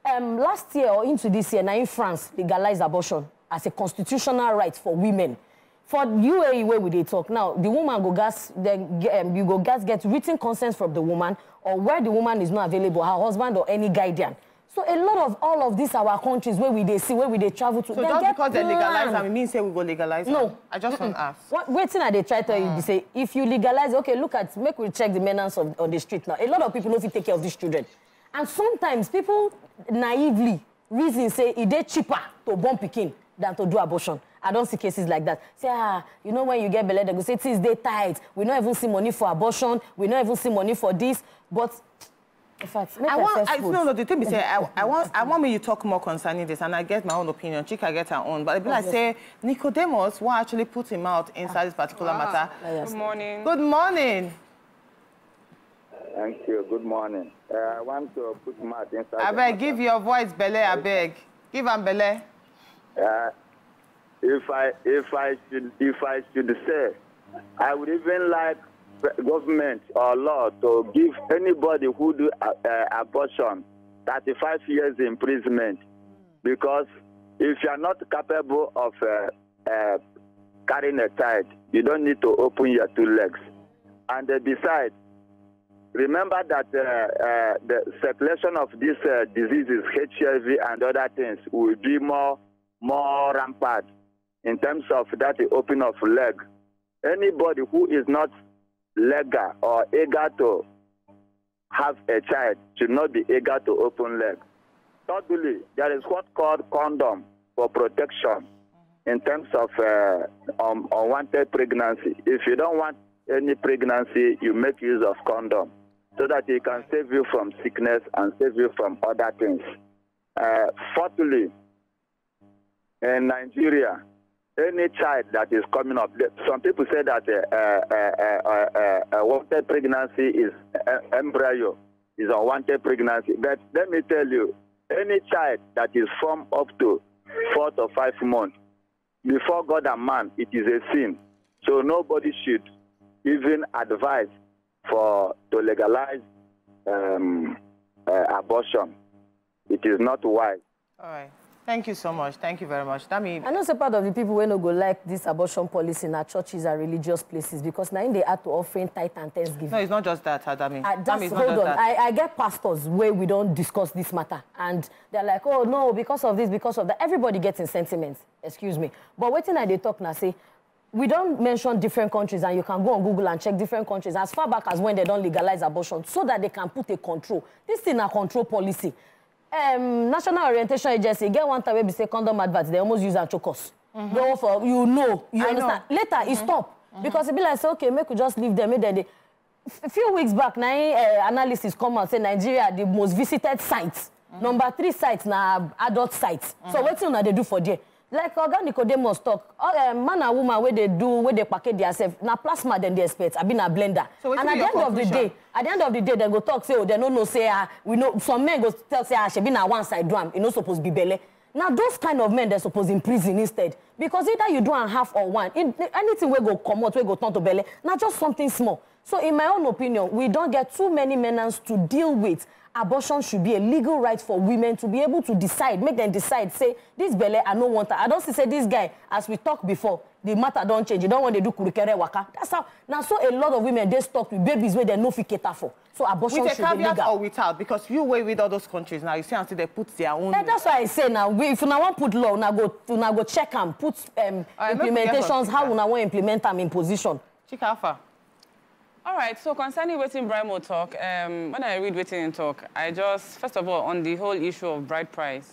Um, last year or into this year, now in France legalized abortion as a constitutional right for women. For U A E where we they talk now, the woman go gas, then um, you go gas get written consent from the woman, or where the woman is not available, her husband or any guardian. So a lot of all of these our countries where we they see, where we they travel to. So just because they legalize them, it means say we go legalize them? No. I just want to ask. What waiting are they try to tell you, they say, if you legalize, okay, look at, make we check the menace of, on the street now. A lot of people know if you take care of these children. And sometimes people naively reason say, it is cheaper to born pikin than to do abortion. I don't see cases like that. Say, ah, you know when you get belle, they go say, it is day tight. We don't even see money for abortion. We don't even see money for this. But... In fact, I want, I, no, no, the thing is, say, I, I, want, I want me to talk more concerning this, and I get my own opinion. Chika get her own. But I like oh, yes. say, Nicodemus, what actually put him out inside ah. this particular ah. matter? Ah, yes. Good morning. Good morning. Thank you. Good morning. Uh, I want to put mouth inside. I beg, give your voice, Bele, I beg. Give him, Bele. Uh, if, I, if, I should, if I should say, I would even like government or law to give anybody who do uh, uh, abortion thirty-five years imprisonment, because if you are not capable of uh, uh, carrying a child, you don't need to open your two legs. And uh, besides, remember that uh, uh, the circulation of these uh, diseases, H I V and other things, will be more more rampant in terms of that opening of leg. Anybody who is not legal or eager to have a child should not be eager to open leg. Thirdly, there is what called condom for protection. in terms of uh, um, unwanted pregnancy. If you don't want any pregnancy, you make use of condom so that it can save you from sickness and save you from other things. Uh, fourthly, in Nigeria, any child that is coming up, some people say that uh, uh, uh, uh, uh, unwanted pregnancy is embryo, is unwanted pregnancy. But let me tell you, any child that is from up to four to five months, before God and man, it is a sin. So nobody should even advise for to legalize um, uh, abortion. It is not wise. All right. Thank you so much. Thank you very much. I mean, I know some part of the people will not go like this abortion policy in our churches and religious places because now they have to offering tithe and thanksgiving. No, it's not just that, Adami. Uh, just, hold not just on. That. I, I get pastors where we don't discuss this matter. And they're like, oh, no, because of this, because of that. Everybody gets in sentiments. Excuse me. But waiting at they talk now, say, we don't mention different countries, and you can go on Google and check different countries as far back as when they don't legalize abortion so that they can put a control. This is a control policy. Um, National Orientation Agency, get one time we say condom adverts, they almost use and choke us. Mm-hmm. Go for, you know, you I understand. Know. Later, mm-hmm. it stopped. Mm-hmm. Because it be like, say, okay, make we just leave them. They, they. A few weeks back, now, uh, analysts come and say Nigeria, the most visited sites. Mm-hmm. Number three sites, now adult sites. Mm-hmm. So what do they do for there? Like organic they must talk. All, uh, man and woman where they do, where they package themselves. Now plasma then they expect. I've been a blender. So and at the end of the day, at the end of the day, they go talk say, oh, they don't know say uh, we know some men go tell say ah, she been a one side drum. You know supposed to be belly. Now those kind of men they're supposed to in prison instead because either you do and half or one. In, anything we go come out, we go turn to belly. Now just something small. So in my own opinion, we don't get too many men to deal with. Abortion should be a legal right for women to be able to decide, make them decide, say, this belle, I don't want her. I don't see, say, this guy, as we talked before, the matter don't change. You don't want to do kurikere waka. That's how, now, so a lot of women, they stuck with babies where they no fit cater for. So abortion with should be legal. With a caveat or without, because you way with all those countries now, you see, until they put their own... Yeah, that's why I say now, we, if you now want to put law, now go, now go check them, put um, right, implementations, how you now want to implement them in position. Check alpha. All right, so concerning waiting Brymo talk, um, when I read waiting and talk, I just, first of all, on the whole issue of bride price,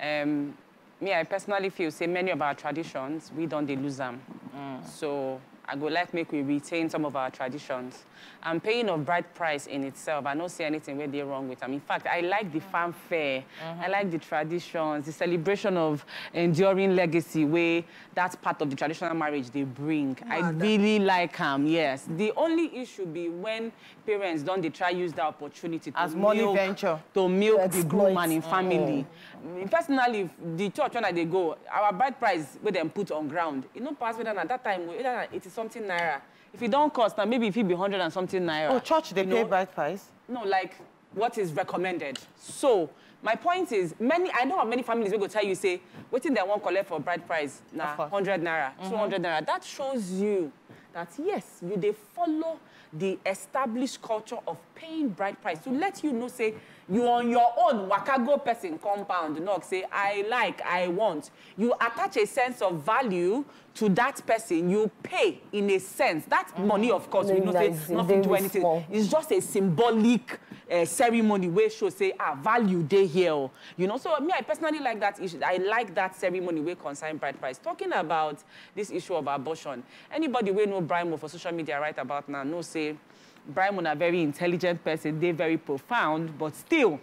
um, me, I personally feel, say, many of our traditions, we don't they lose them. Mm. So I go like make we retain some of our traditions. And paying of bride price in itself, I don't see anything where they're wrong with them. In fact, I like the fanfare, mm-hmm. I like the traditions, the celebration of enduring legacy, where that's part of the traditional marriage they bring. Mother. I really like them, yes. The only issue be when parents don't they try use that opportunity to As money milk, venture. To milk to the groom and in family. Mm-hmm. Personally, the church when they go, our bride price where them put on ground, it don't pass with them at that time, it is something naira. If it don't cost, now maybe if it be hundred and something naira. Oh, church, they pay bride price? No, like what is recommended. So my point is, many I know of many families will go tell you say, what thing they won't collect for bride price now hundred naira, mm-hmm. two hundred naira. That shows you that yes, you they follow the established culture of paying bride price to let you know say you on your own wakago person compound knock say I like I want you attach a sense of value to that person you pay in a sense that mm-hmm. money of course we know say nothing to anything small. It's just a symbolic uh, ceremony where show say ah value day here you know so me I personally like that issue I like that ceremony where concern bride price talking about this issue of abortion anybody we know Brymo for social media right about now no say Brymo a very intelligent person, they very profound, but still,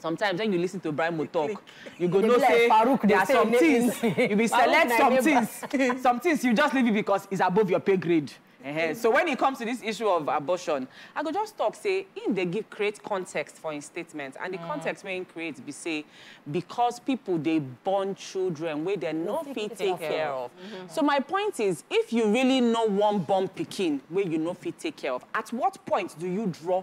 sometimes when you listen to Brymo talk, you go, no like say, Farouk, there are some things, you will select some things, some things, you just leave it because it's above your pay grade. Uh-huh. So when it comes to this issue of abortion, I could just talk, say, in they give create context for in statements, and the mm. context when it creates, be say, because people, they born children where they're no fit take care of. Mm-hmm. So my point is, if you really know one born pikin where you no fit take care of, at what point do you draw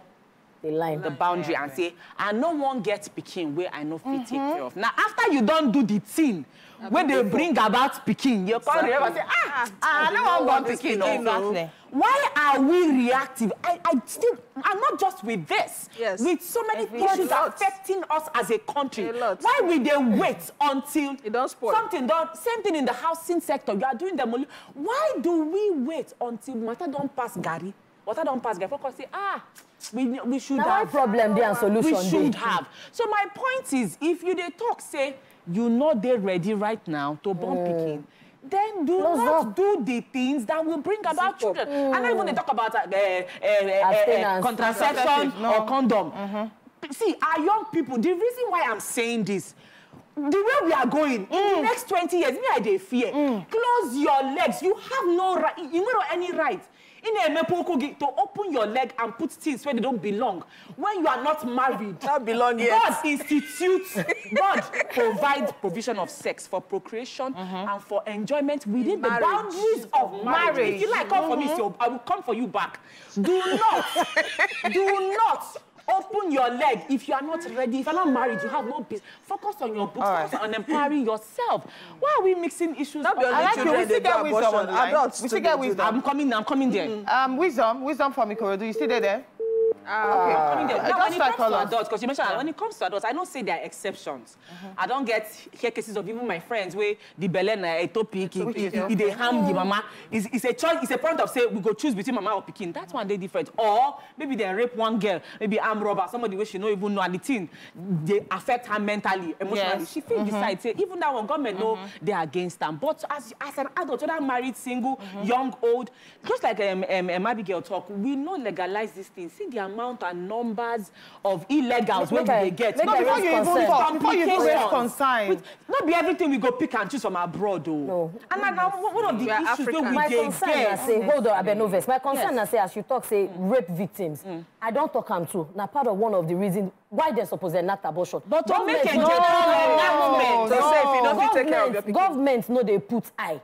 the line, the boundary yeah, and say, and no one gets pikin where I know fit mm-hmm. take care of. Now, after you don't do the thing, I when they bring people. About pikin, you can't remember say, ah, ah, I don't want pikin. No. Why are we reactive? I, I still, I'm not just with this, yes. with so many Every issues lot. affecting us as a country. A Why will they wait until it don't something don't, same thing in the housing sector, you are doing demolition. Why do we wait until matter don't pass Gary? Water don't pass, get focus, say, ah, we, we should now have. problem there and solution. We should day. have. So my point is, if you they talk, say, you know they're ready right now to bomb mm. picking. Then do Close not up. do the things that will bring about Zip children. Mm. And not even they talk about uh, uh, uh, uh, contraception no. or condom. Mm-hmm. See, our young people, the reason why I'm saying this, the way we are going, mm. in the next twenty years, me I dey fear. Mm. Close your legs. You have no right. You don't have any right. In a to open your leg and put things where they don't belong. When you are not married, not belong yet. God institutes, God provides provision of sex for procreation mm-hmm. and for enjoyment within marriage. the boundaries of marriage. marriage. If you like, come mm-hmm. for me, I will come for you back. Do not, do not open your leg if you are not ready. If you are not married, you have no peace. Focus on your books, right. focus on empowering yourself. Why are we mixing issues? Not I like you. We still get wisdom online. Adults we still get wisdom. I'm coming. I'm coming there. Mm -hmm. Um, wisdom, wisdom from Ikorodu. You still there? there? Uh, okay, I'm coming there. Now, when it comes to adults, because you mentioned yeah. when it comes to adults, I don't say there are exceptions. Mm -hmm. I don't get hear cases of even my friends where the Belen a topic, they harm the mama. It's, it's a choice. It's a point of say we go choose between mama or Pekin. That's one day different. Or maybe they rape one girl, maybe I'm robber, somebody where she no even know anything. They affect her mentally, emotionally. Yes. She feels mm -hmm. decide. Say even that one government know mm -hmm. they are against them. But as as an adult, whether married, single, mm -hmm. young, old, just like um, um Abigail talk, we no legalize these things. See the amount and numbers of illegals where they get. Not before you even talk, before you even consign. Not be everything we go pick and choose from abroad, though. No. And mm-hmm. now, one of the yeah, issues that we My concern, I say, mm-hmm. hold on, Abenoves. My concern, yes. I say, as you talk, say, mm-hmm. rape victims. Mm-hmm. I don't talk them true. Now, part of one of the reasons why they're supposed to not abortion. But don't make a no, no, no, no. Government know they put eye.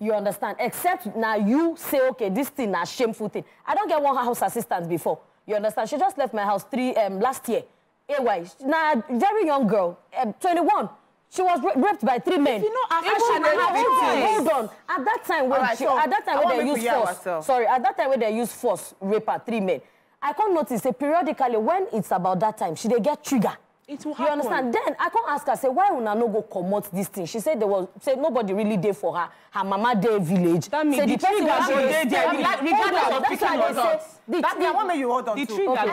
You understand? Except now you say, okay, this thing is a shameful thing. I don't get one house assistance before. You understand? She just left my house three um, last year. Anyway, now a very young girl, um, twenty-one. She was raped by three men. You know, hold on. At that time when right, she, so at that time when they use force. Ourselves. Sorry, at that time when they use force, rape at three men. I can't notice that periodically when it's about that time, she they get trigger. It will happen. You understand? Then I can't ask her, say, why will I not go commot this thing? She said there was say nobody really there for her. Her mama there village. That means the person was there. Regardless of the that thing I want to make you hold on the to. Okay. I,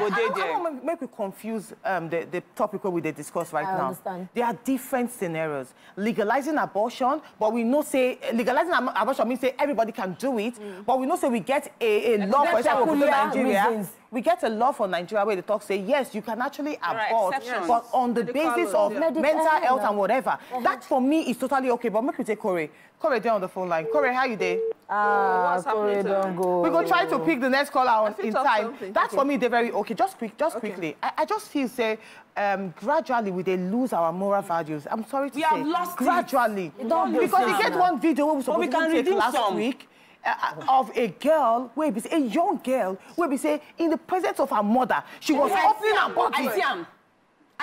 I, I want to make you confuse um, the, the topic where we discuss right I now. Understand. There are different scenarios. Legalizing abortion, but we know say legalizing abortion means say everybody can do it, mm. but we know say we get a, a law for Nigeria. Reasons. We get a law for Nigeria where they talk say yes, you can actually abort, yes. but on the Medical basis of yeah. mental health and whatever. Uh -huh. That for me is totally okay. But make you take Corey. Corey, there on the phone line. Corey, how you there? Ah, oh, Corey, don't go. We go try to pick the next caller on. In time, that's okay. for me. They're very okay. Just quick, just okay. quickly. I, I just feel say um, gradually we they lose our moral values. I'm sorry to we say. We have lost gradually it. It don't because you get one video we supposed to take last some. week uh, of a girl, where we say a young girl, where we say in the presence of her mother, she was opening her body.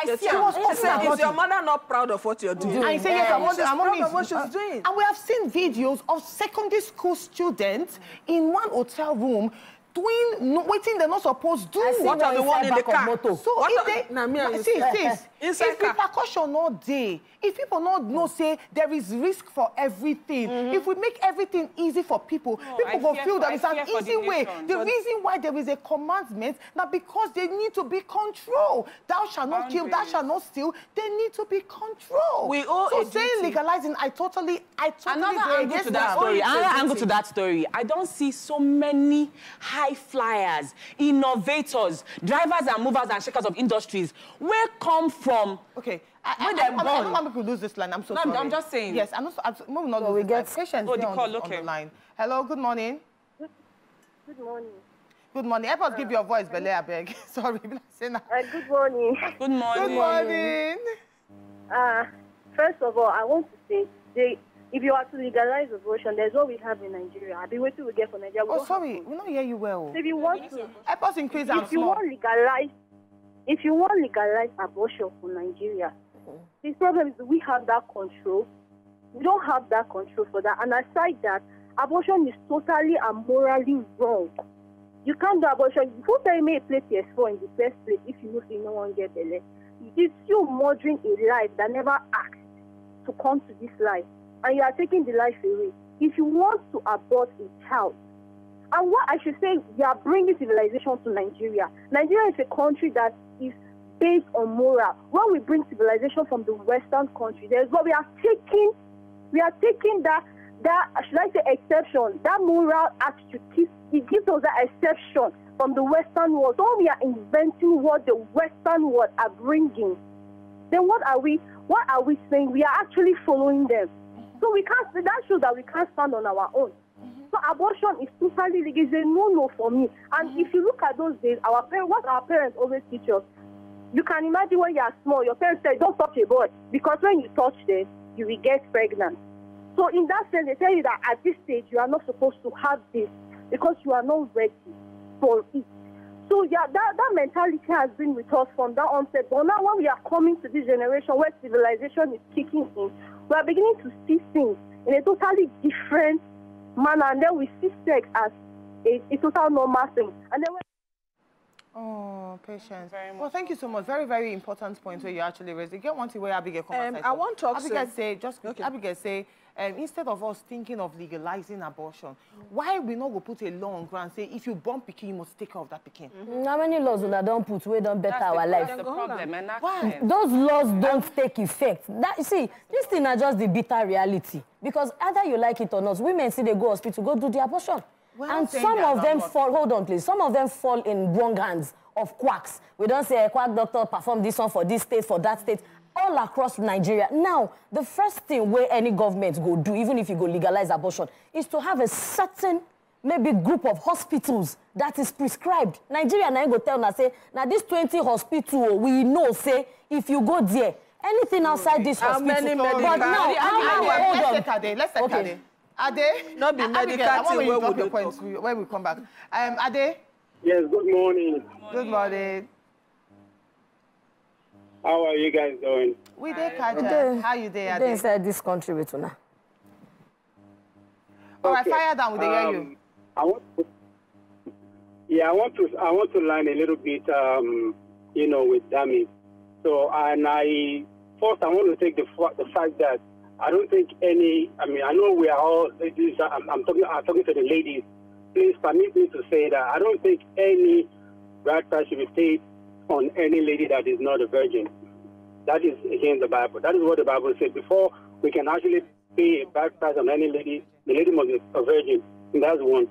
I yes, see she was yes, yes, is your mother not proud of what you're doing? Mm. I say, yes, I'm proud of what she's uh, doing. And we have seen videos of secondary school students mm. in one hotel room doing no, waiting they're not supposed to do. What are the one in the car? Motor. So what if they, nah, see, this, it's if the percussion all day, if people not know, say there is risk for everything, mm-hmm. if we make everything easy for people, no, people will feel for, that it's an easy the way. Nation, the reason why there is a commandment, that because they need to be controlled. Thou shall not kill, thou shall not steal. They need to be controlled. We all so saying legalizing, I totally, I totally Another angle to that story. Another angle to that story. I don't see so many high flyers, innovators, drivers and movers and shakers of industries. Where come from? Okay. I, I, I, I, I don't want people to lose this line. I'm so no, sorry. I'm just saying. Yes, I'm not. I'm no, not so we get patients oh, the call, on, okay. on the line. Hello, good morning. Good, good morning. Good morning. Help us uh, give your voice, uh, Bele, I beg. Sorry, Blasina. Uh, good morning. Good morning. Good morning. Uh, first of all, I want to say, they, if you are to legalize abortion, there's what we have in Nigeria. I've been waiting we get for Nigeria. We oh, sorry, we don't hear you well. If you want to help us increase our If you want legalize, if you want legalize abortion for Nigeria. The problem is we have that control. We don't have that control for that. And aside that, abortion is totally and morally wrong. You can't do abortion. You can't tell me a place is for in the first place if you know no one gets it. It's you murdering a life that never asked to come to this life. And you are taking the life away. If you want to abort a child, and what I should say, you are bringing civilization to Nigeria. Nigeria is a country that is based on moral. When we bring civilization from the Western country, there's what we are taking. We are taking that that, should I say, exception, that moral attitude, it gives us that exception from the Western world. So we are inventing what the Western world are bringing. Then what are we, what are we saying? We are actually following them. So we can't, that shows that we can't stand on our own. So abortion is totally legal. It's a no-no for me. And if you look at those days, our parents, what our parents always teach us, you can imagine when you are small, your parents say, don't touch a boy, because when you touch them, you will get pregnant. So in that sense, they tell you that at this stage, you are not supposed to have this because you are not ready for it. So yeah, that, that mentality has been with us from that onset. But now when we are coming to this generation where civilization is kicking in, we are beginning to see things in a totally different manner. And then we see sex as a, a total normal thing. And then when Oh, patience. Very well, thank you so much. Very, very important point where you actually raised. Again, one thing where Abigail conversation. Um, I want to also... Abigail say, just okay. Abigail say, um, instead of us thinking of legalizing abortion, mm-hmm. why we not go put a law on ground say, if you born pikin, you must take care of that pikin? Mm-hmm. How many laws that don't put, we don't better our life? That's the problem. And that's why? Those laws don't um, take effect. That, you see, this thing is just the bitter reality. Because either you like it or not, women see they go to hospital, go do the abortion. Well, and some of them what? fall, hold on please, some of them fall in wrong hands of quacks. We don't say a quack doctor perform this one for this state, for that state, all across Nigeria. Now, the first thing where any government go do, even if you go legalize abortion, is to have a certain, maybe group of hospitals that is prescribed. Nigeria now go tell us, say, now this twenty hospital, we know, say, if you go there, anything outside this how hospital. Many but now, how, how, how, hold on. Let's, let's okay. Ade. Ade, not be medicated where we the point where we come back. Um, Ade. Yes. Good morning. Good morning. How are you guys doing? We dey Kaja. How you dey, Ade? They inside this country with una. All right, fire down. We dey hear you. I want. To, yeah, I want to. I want to learn a little bit. Um, you know, with Dami. So, and I first I want to take the the fact that. I don't think any, I mean, I know we are all ladies, I'm, I'm, talking, I'm talking to the ladies. Please permit me to say that I don't think any bad touch should be paid on any lady that is not a virgin. That is against the Bible. That is what the Bible says. Before we can actually pay a bad touch on any lady, the lady must be a virgin. And that's one.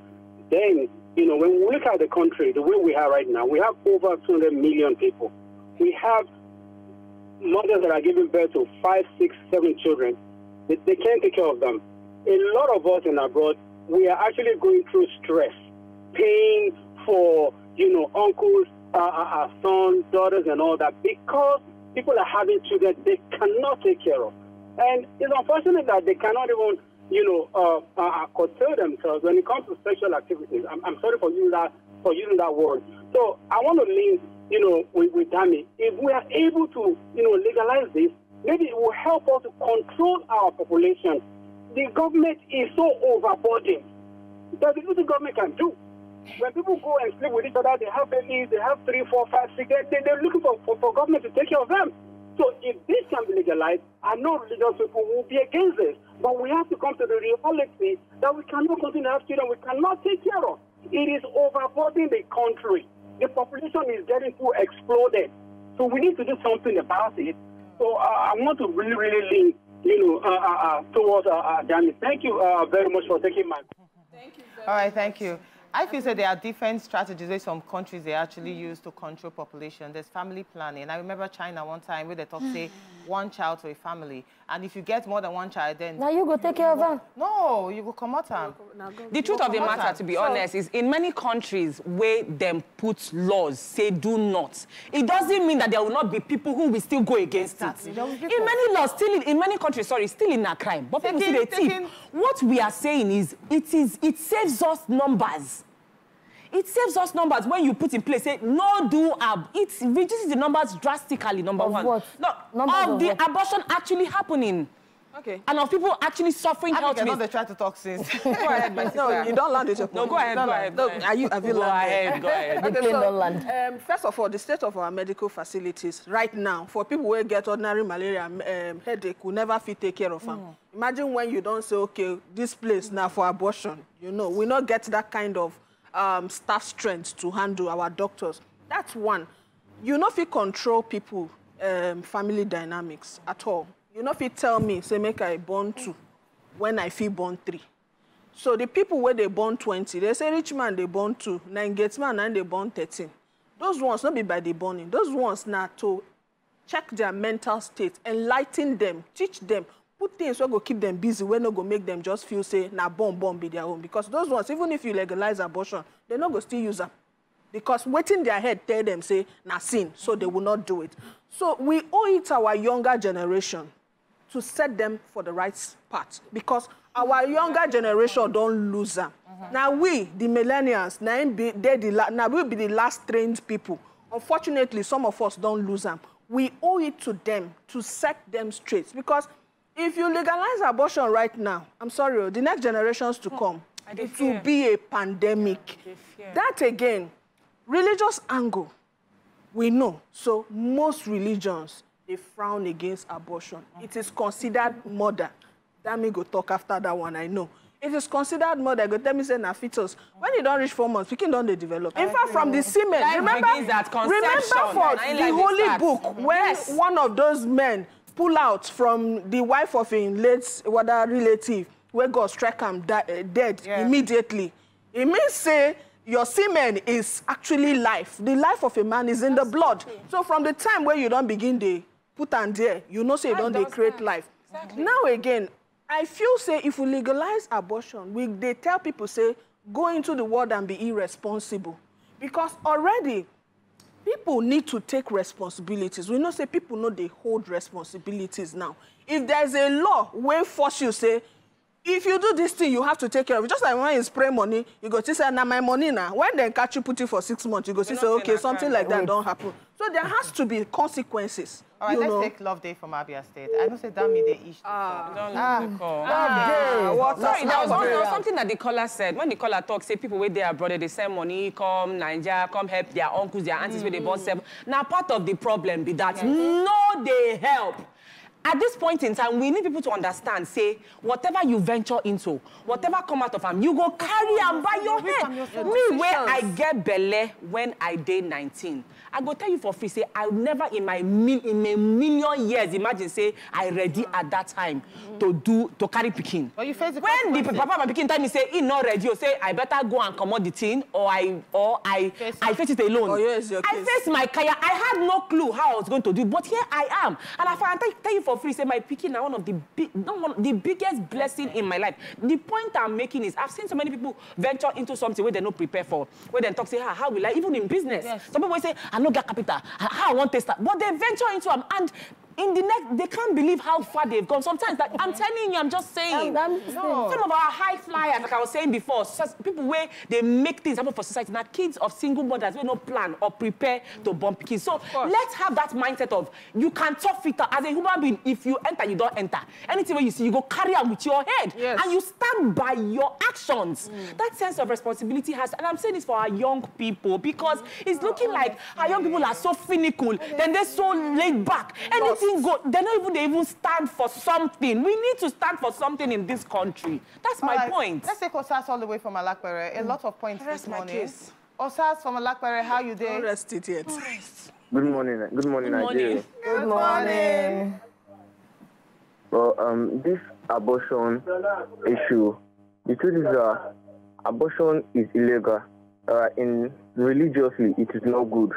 Then, you know, when we look at the country, the way we are right now, we have over two hundred million people. We have mothers that are giving birth to five, six, seven children. They can't take care of them. A lot of us in abroad, we are actually going through stress, paying for, you know, uncles, uh, our sons, daughters, and all that, because people are having children they cannot take care of. And it's unfortunate that they cannot even, you know, uh, uh, curtail themselves when it comes to sexual activities. I'm, I'm sorry for using that for using that word. So I want to link, you know, with, with Dami. If we are able to, you know, legalize this, maybe it will help us to control our population. The government is so overburdened. There's little the government can do. When people go and sleep with each other, they have babies, they have three, four, five, six, they, they're looking for, for, for government to take care of them. So if this can be legalized, I know religious people will be against this. But we have to come to the reality that we cannot continue to have children we cannot take care of. It is overburdening the country. The population is getting too exploded. So we need to do something about it. So uh, I want to really, really lean, you know, uh, uh, uh, towards uh, uh, Dami. Thank you uh, very much for taking my. Thank you. All right, thank you. I feel that there are different strategies that some countries they actually mm. use to control population. There's family planning. I remember China one time where they talk say one child to a family, and if you get more than one child, then now you go take care of her. No, you go come out her. The truth of the matter, to be honest, is in many countries where them put laws say do not. It doesn't mean that there will not be people who will still go against it. In many laws, still in, in many countries, sorry, still in a crime. But people still tip. What we are saying is it is it saves us numbers. It saves us numbers when you put in place, say, no do ab. It reduces the numbers drastically, number of one. What? No, numbers of, of the what? Abortion actually happening. Okay. And of people actually suffering health risks. I know they try to talk since. Go ahead, my sister. No, you don't land with your No, go ahead, go ahead. No, are you, have you go landed? Ahead, go ahead. Okay, okay, so, don't land. Um, first of all, the state of our medical facilities right now, for people who get ordinary malaria um, headache, will never fit take care of them. Mm. Imagine when you don't say, okay, this place now for abortion. You know, we not get that kind of Um, staff strength to handle our doctors. That's one. You know if you control people, um, family dynamics at all. You know if you tell me, say, make I born too. when I feel born three. So the people where they born twenty, they say rich man, they born two, nine gate man, and they born thirteen. Those ones, not be by the burning. Those ones now to check their mental state, enlighten them, teach them, put things where go keep them busy, where no go make them just feel say, nah, bomb, bomb be their own. Because those ones, even if you legalize abortion, they're not going to still use them. Because waiting their head, tell them, say, nah, sin, so they will not do it. So we owe it to our younger generation to set them for the right path. Because our younger generation don't lose them. Mm-hmm. Now we, the millennials, now be, the now we'll be the last trained people. Unfortunately, some of us don't lose them. We owe it to them to set them straight. Because if you legalize abortion right now, I'm sorry, the next generations to come, it fear. will be a pandemic. That again, religious angle, we know. So most religions, they frown against abortion. Mm-hmm. It is considered murder. That me go talk after that one, I know. It is considered mother. Go tell me say na fetus. When you don't reach four months, we can don't they develop. In fact, from the semen, remember, that remember for the like holy book, mm-hmm. when yes. one of those men pull out from the wife of a late whether relative, where God strike him uh, dead yeah. immediately. It means say your semen is actually life. The life of a man is in That's the blood. Okay. So from the time where you don't begin the put and there, you know say you don't they create that. life. Exactly. Now again. I feel say if we legalize abortion, we, they tell people, say, go into the world and be irresponsible. Because already, people need to take responsibilities. We know, say, people know they hold responsibilities now. If there's a law, where force you, say, if you do this thing, you have to take care of it. Just like when you spray money, you go to say, now my money now. When they catch you put it for six months, you go to say, okay, something like that don't happen. So there has to be consequences. All right, you let's know. take Love Day from Abia State. I don't say that me they ish. Ah, don't love the call. Ah, what? Sorry, there was, one, there was something that the caller said. When the caller talks, say people where they are brother, they send money, come Nigeria, come help their uncles, their aunties mm. where they born seven. Now part of the problem be that yes. no, they help. At this point in time, we need people to understand, say, whatever you venture into, whatever come out of them, you go carry and by your head. Me, where I get belle when I day nineteen, I go tell you for free, say, I'll never in my mil in a million years, imagine, say, I ready at that time to do, to carry pikin. Well, when the papa and pikin tell me, say, he not ready, you say, I better go and come out the thing, or I, or I, face I face it alone. Oh, yes, your I face my career. I had no clue how I was going to do it, but here I am. And if I tell you for free, say my picking are one of the big, not one, the biggest blessing in my life. The point I'm making is I've seen so many people venture into something where they're not prepared for. Where they talk, say, ah, how will I, even in business? Yes. Some people say, I don't get capital, how I want to start. But they venture into them and in the next, they can't believe how far they've gone. Sometimes, like, I'm telling you, I'm just saying. Um, no. Some of our high flyers, like I was saying before, people where they make things happen for society, now kids of single mothers, we no plan or prepare to born kids. So let's have that mindset of you can tough it out. As a human being, if you enter, you don't enter. Anything where you see, you go carry on with your head. Yes. And you stand by your actions. Mm. That sense of responsibility has, and I'm saying this for our young people, because it's looking oh, like our young people are so finical, okay. then they're so laid back. Anything Go, they don't even they even stand for something. We need to stand for something in this country. That's all my right. point. Let's take Osas all the way from Alakpere. A mm. lot of points Rest this morning. Osas from Alakpere, how you doing? Rest it yet. Rest. Good morning. Good morning, Nigeria. Good morning. Well, um, this abortion issue, the truth is that abortion is illegal. Uh, in religiously, it is not good.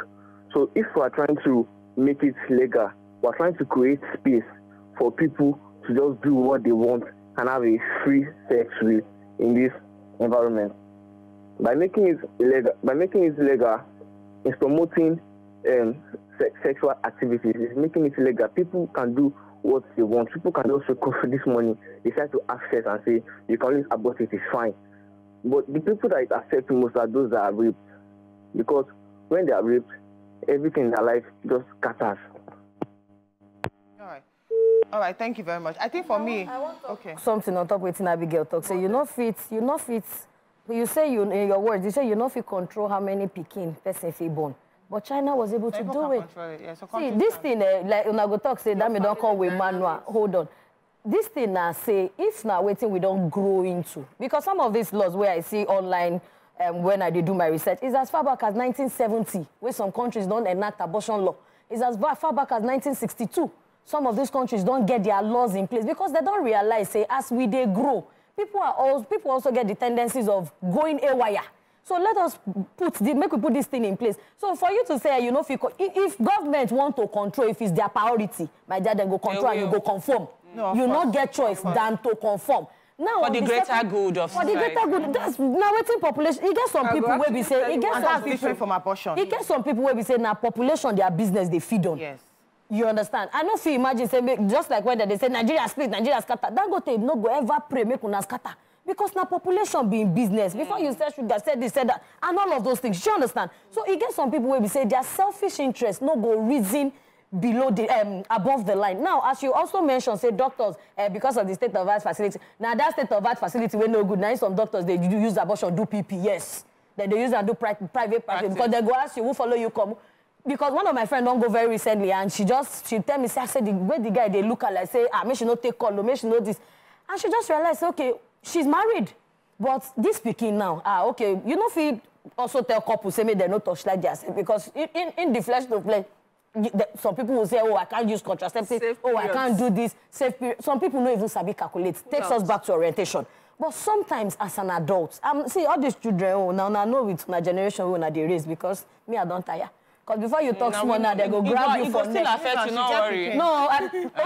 So if we are trying to make it legal, we're trying to create space for people to just do what they want and have a free sex with in this environment. By making it illegal, by making it legal, it's promoting um, se sexual activities. It's making it illegal. People can do what they want. People can also go for this money. They start to access and say, you can only abort it, it's fine. But the people that it affects most are those that are raped. Because when they are raped, everything in their life just scatters. All right, thank you very much. I think for I me, want, want okay. something on top with Abigail talk. So you know fit, you know fit. You say you in your words, you say you know fit control how many Pekin person fit born, but China was able so to do it. it. Yeah, so See this time. thing, uh, like Unago talk say that me don't come with manual. Hold on, this thing now uh, say it's now waiting we don't grow into because some of these laws where I see online. Um, when I did do my research, is as far back as nineteen seventy, where some countries don't enact abortion law. It's as far back as nineteen sixty-two. some of these countries don't get their laws in place because they don't realize, say, as we they grow, people are also, people also get the tendencies of going away. So let us put the, make we put this thing in place. So for you to say, you know, if, you, if government want to control, if it's their priority, my dad, then go control and you go conform. No, you not get choice than to conform. Now, for the, the greater second, good of society. For the greater good. That's now waiting population. It gets some I people where we say, it gets some people from abortion. It gets some people where we say, now population, their business, they feed on. Yes. You understand? I know if you imagine, say, just like when they say Nigeria split, Nigeria scatter. Dangote no go ever pray make una scatter. Because now population be in business. Before mm. you said sugar, said this, said that, and all of those things. You understand? So it gets some people where we say their selfish interest no go reason below the um, above the line. Now, as you also mentioned, say doctors uh, because of the state of art facility. Now that state of art facility we no good. Now some doctors they do use abortion, do P P, yes. Then they use and do pri private practice because they go ask you who follow you come. Because one of my friends don't go very recently, and she just she tell me, say, I said the way the guy they look at like say, ah, me she not take call, me she know this, and she just realized, okay. She's married, but this speaking now, ah, okay, you know, if you also tell couples, say, me, they no touch like this, because in, in, in the flesh to flesh, some people will say, oh, I can't use contraceptives, oh, I can't do this, safe period. Some people don't even sabi calculate, takes us back to orientation. But sometimes, as an adult, um, see, all these children, oh, now, now, no, it's my generation, when are they raised, because me, I don't tire. Because before you talk small now, they go grab you for still affect you, no worry. No,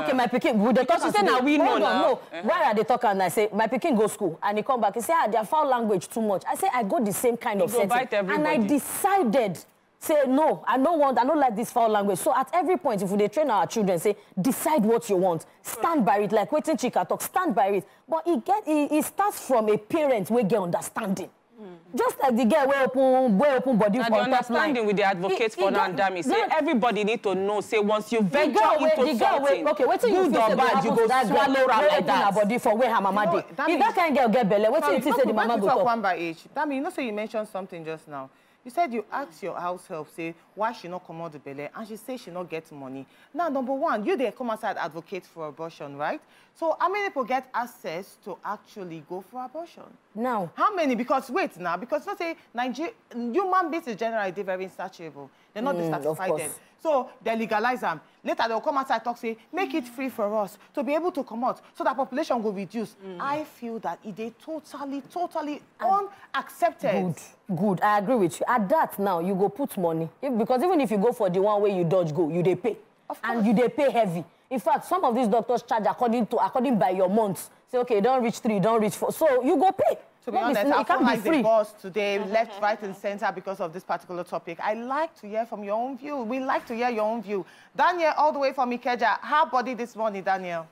okay, my pikin, would they talk? She say, now we know now. No, why are they talking? And I say, my pikin go school. And he come back, he say, ah, their foul language too much. I say, I go the same kind of sentence. And I decided, say, no, I don't want, I don't like this foul language. So at every point, if we train our children, say, decide what you want. Stand by it, like wetin Chika talk, stand by it. But it, get, it, it starts from a parent where get understanding. Mm. Just like the girl will open, will open body for the understanding line. With the advocates it, for non-damage. Everybody need to know. Say once you venture into something, girl, okay, wait till you feel bad, you go swallow around like that. Body for where her mama did. If that kind of girl get belly, wait till you say the mama go talk. One by each. That means you know. So you mentioned something just now. You said you asked your house help, say, why she not come out the belly, and she say she not get money. Now, number one, you there come outside advocate for abortion, right? So how many people get access to actually go for abortion? No. How many? Because, wait now, because let's say, Nigeria, human beings is generally they're very insatiable. They're not mm, dissatisfied then. So they legalize them. Later, they'll come outside talk, say, make it free for us to be able to come out so that population will reduce. Mm. I feel that it is totally, totally and unaccepted. Good, good. I agree with you. At that now, you go put money. If, because even if you go for the one way you dodge go, you they pay. Of course. And you they pay heavy. In fact, some of these doctors charge according to according by your months. Say, okay, don't reach three, don't reach four. So you go pay. To be honest, I feel like the boss today, left, right, and center because of this particular topic. I like to hear from your own view. We like to hear your own view. Daniel, all the way from Ikeja. How body this morning, Daniel?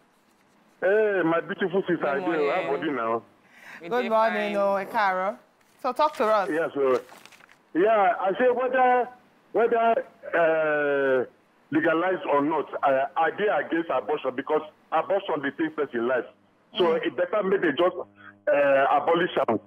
Hey, my beautiful sister, I do. How body now? Good morning, Ekaro. So talk to us. Yes, sir. Yeah, I say whether whether uh, legalized or not, I, I did against abortion because abortion the thing first in life. So mm. it better maybe just uh, abolish them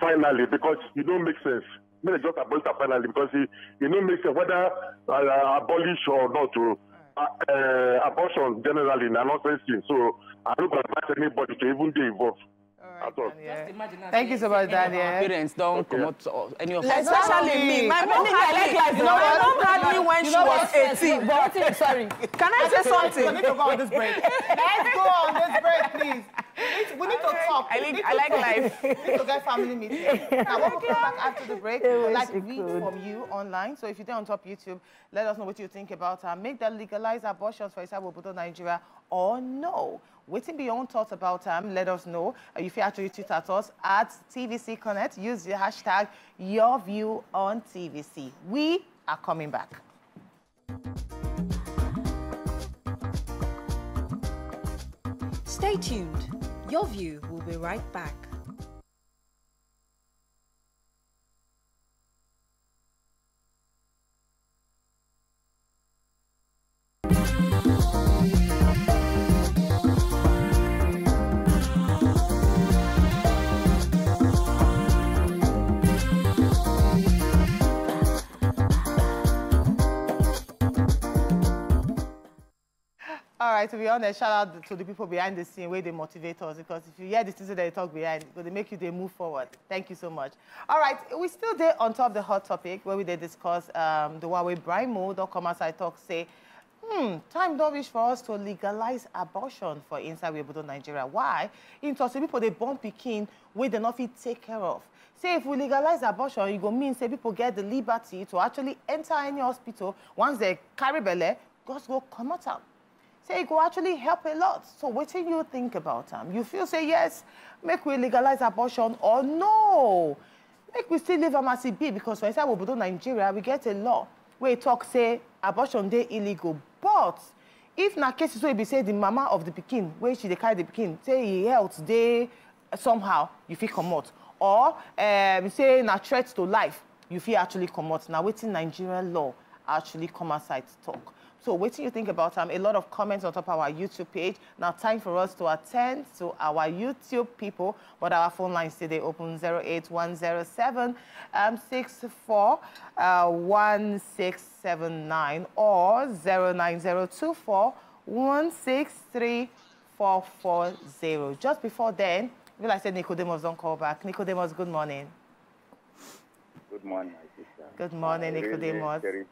finally because it don't make sense. Maybe just abolish them finally because it, it don't make sense whether uh, abolish or not to uh, uh, abortion generally in a nonsense thing. So I don't advise anybody to even be involved. Right, yeah. Thank you so much, Daniel. Parents don't okay. come out to any of us. Especially me. My mom had me. Like you know, my mom had me when she was eighteen. But sorry. Can I say something? We need to go on this break. Let's go on this break, please. We need to talk. I like, I like life. We need to get family meeting. Now, when we come back after the break, we'd like to read from you online. So if you're there on top YouTube, let us know what you think about her. Make that legalize abortions for example, Obodo Nigeria or no. Waiting beyond thoughts about them, let us know. If you actually tweet at us at T V C Connect, use the hashtag your view on T V C. We are coming back. Stay tuned. Your view will be right back. All right, to be honest, shout out to the people behind the scene where they motivate us because if you hear the things that they talk behind, they make you they move forward. Thank you so much. All right, we're still there on top of the hot topic where we did discuss um, the Huawei Brymo, dot com as I talk, say, Hmm, time don't reach for us to legalize abortion for inside Webudo, Nigeria. Why? In Tosi, people, they born Pekin where they not fit take care of. Say, if we legalize abortion, you go mean, say, people get the liberty to actually enter any hospital. Once they carry belle, just go come out out. Say, it go actually help a lot. So what do you think about them? You feel, say, yes, make we legalize abortion, or no, make we still live a massive B, because for inside Webudo, Nigeria, we get a law where it talk, say, abortion, they illegal. But if na cases where so be say the mama of the pikin, where she dey carry the pikin, say he health dey somehow, you fit come out. Or um, say na threat to life, you fit actually come out. Now wetin Nigerian law actually come outside talk. So what do you think about um, a lot of comments on top of our YouTube page. Now time for us to attend to our YouTube people, but our phone lines today open zero eight one zero seven six four one six seven nine or zero nine zero two four one six three four four zero. Just before then, will I said Nicodemus don't call back. Nicodemus, good morning. Good morning, my sister. Good morning, Nicodemus. Really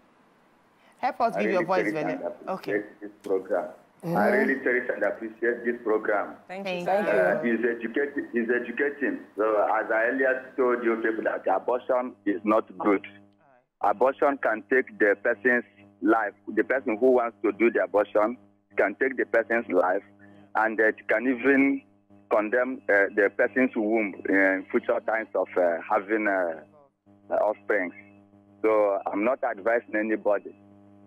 Help us I give really your voice, Vene. Okay. This program. Mm-hmm. I really cherish and appreciate this program. Thank you. Thank uh, you. It's educating. It's educating. So, as I earlier told you people, that abortion is not good. Right. Abortion can take the person's life. The person who wants to do the abortion can take the person's life, and it can even condemn uh, the person's womb in future times of uh, having uh, offspring. So, I'm not advising anybody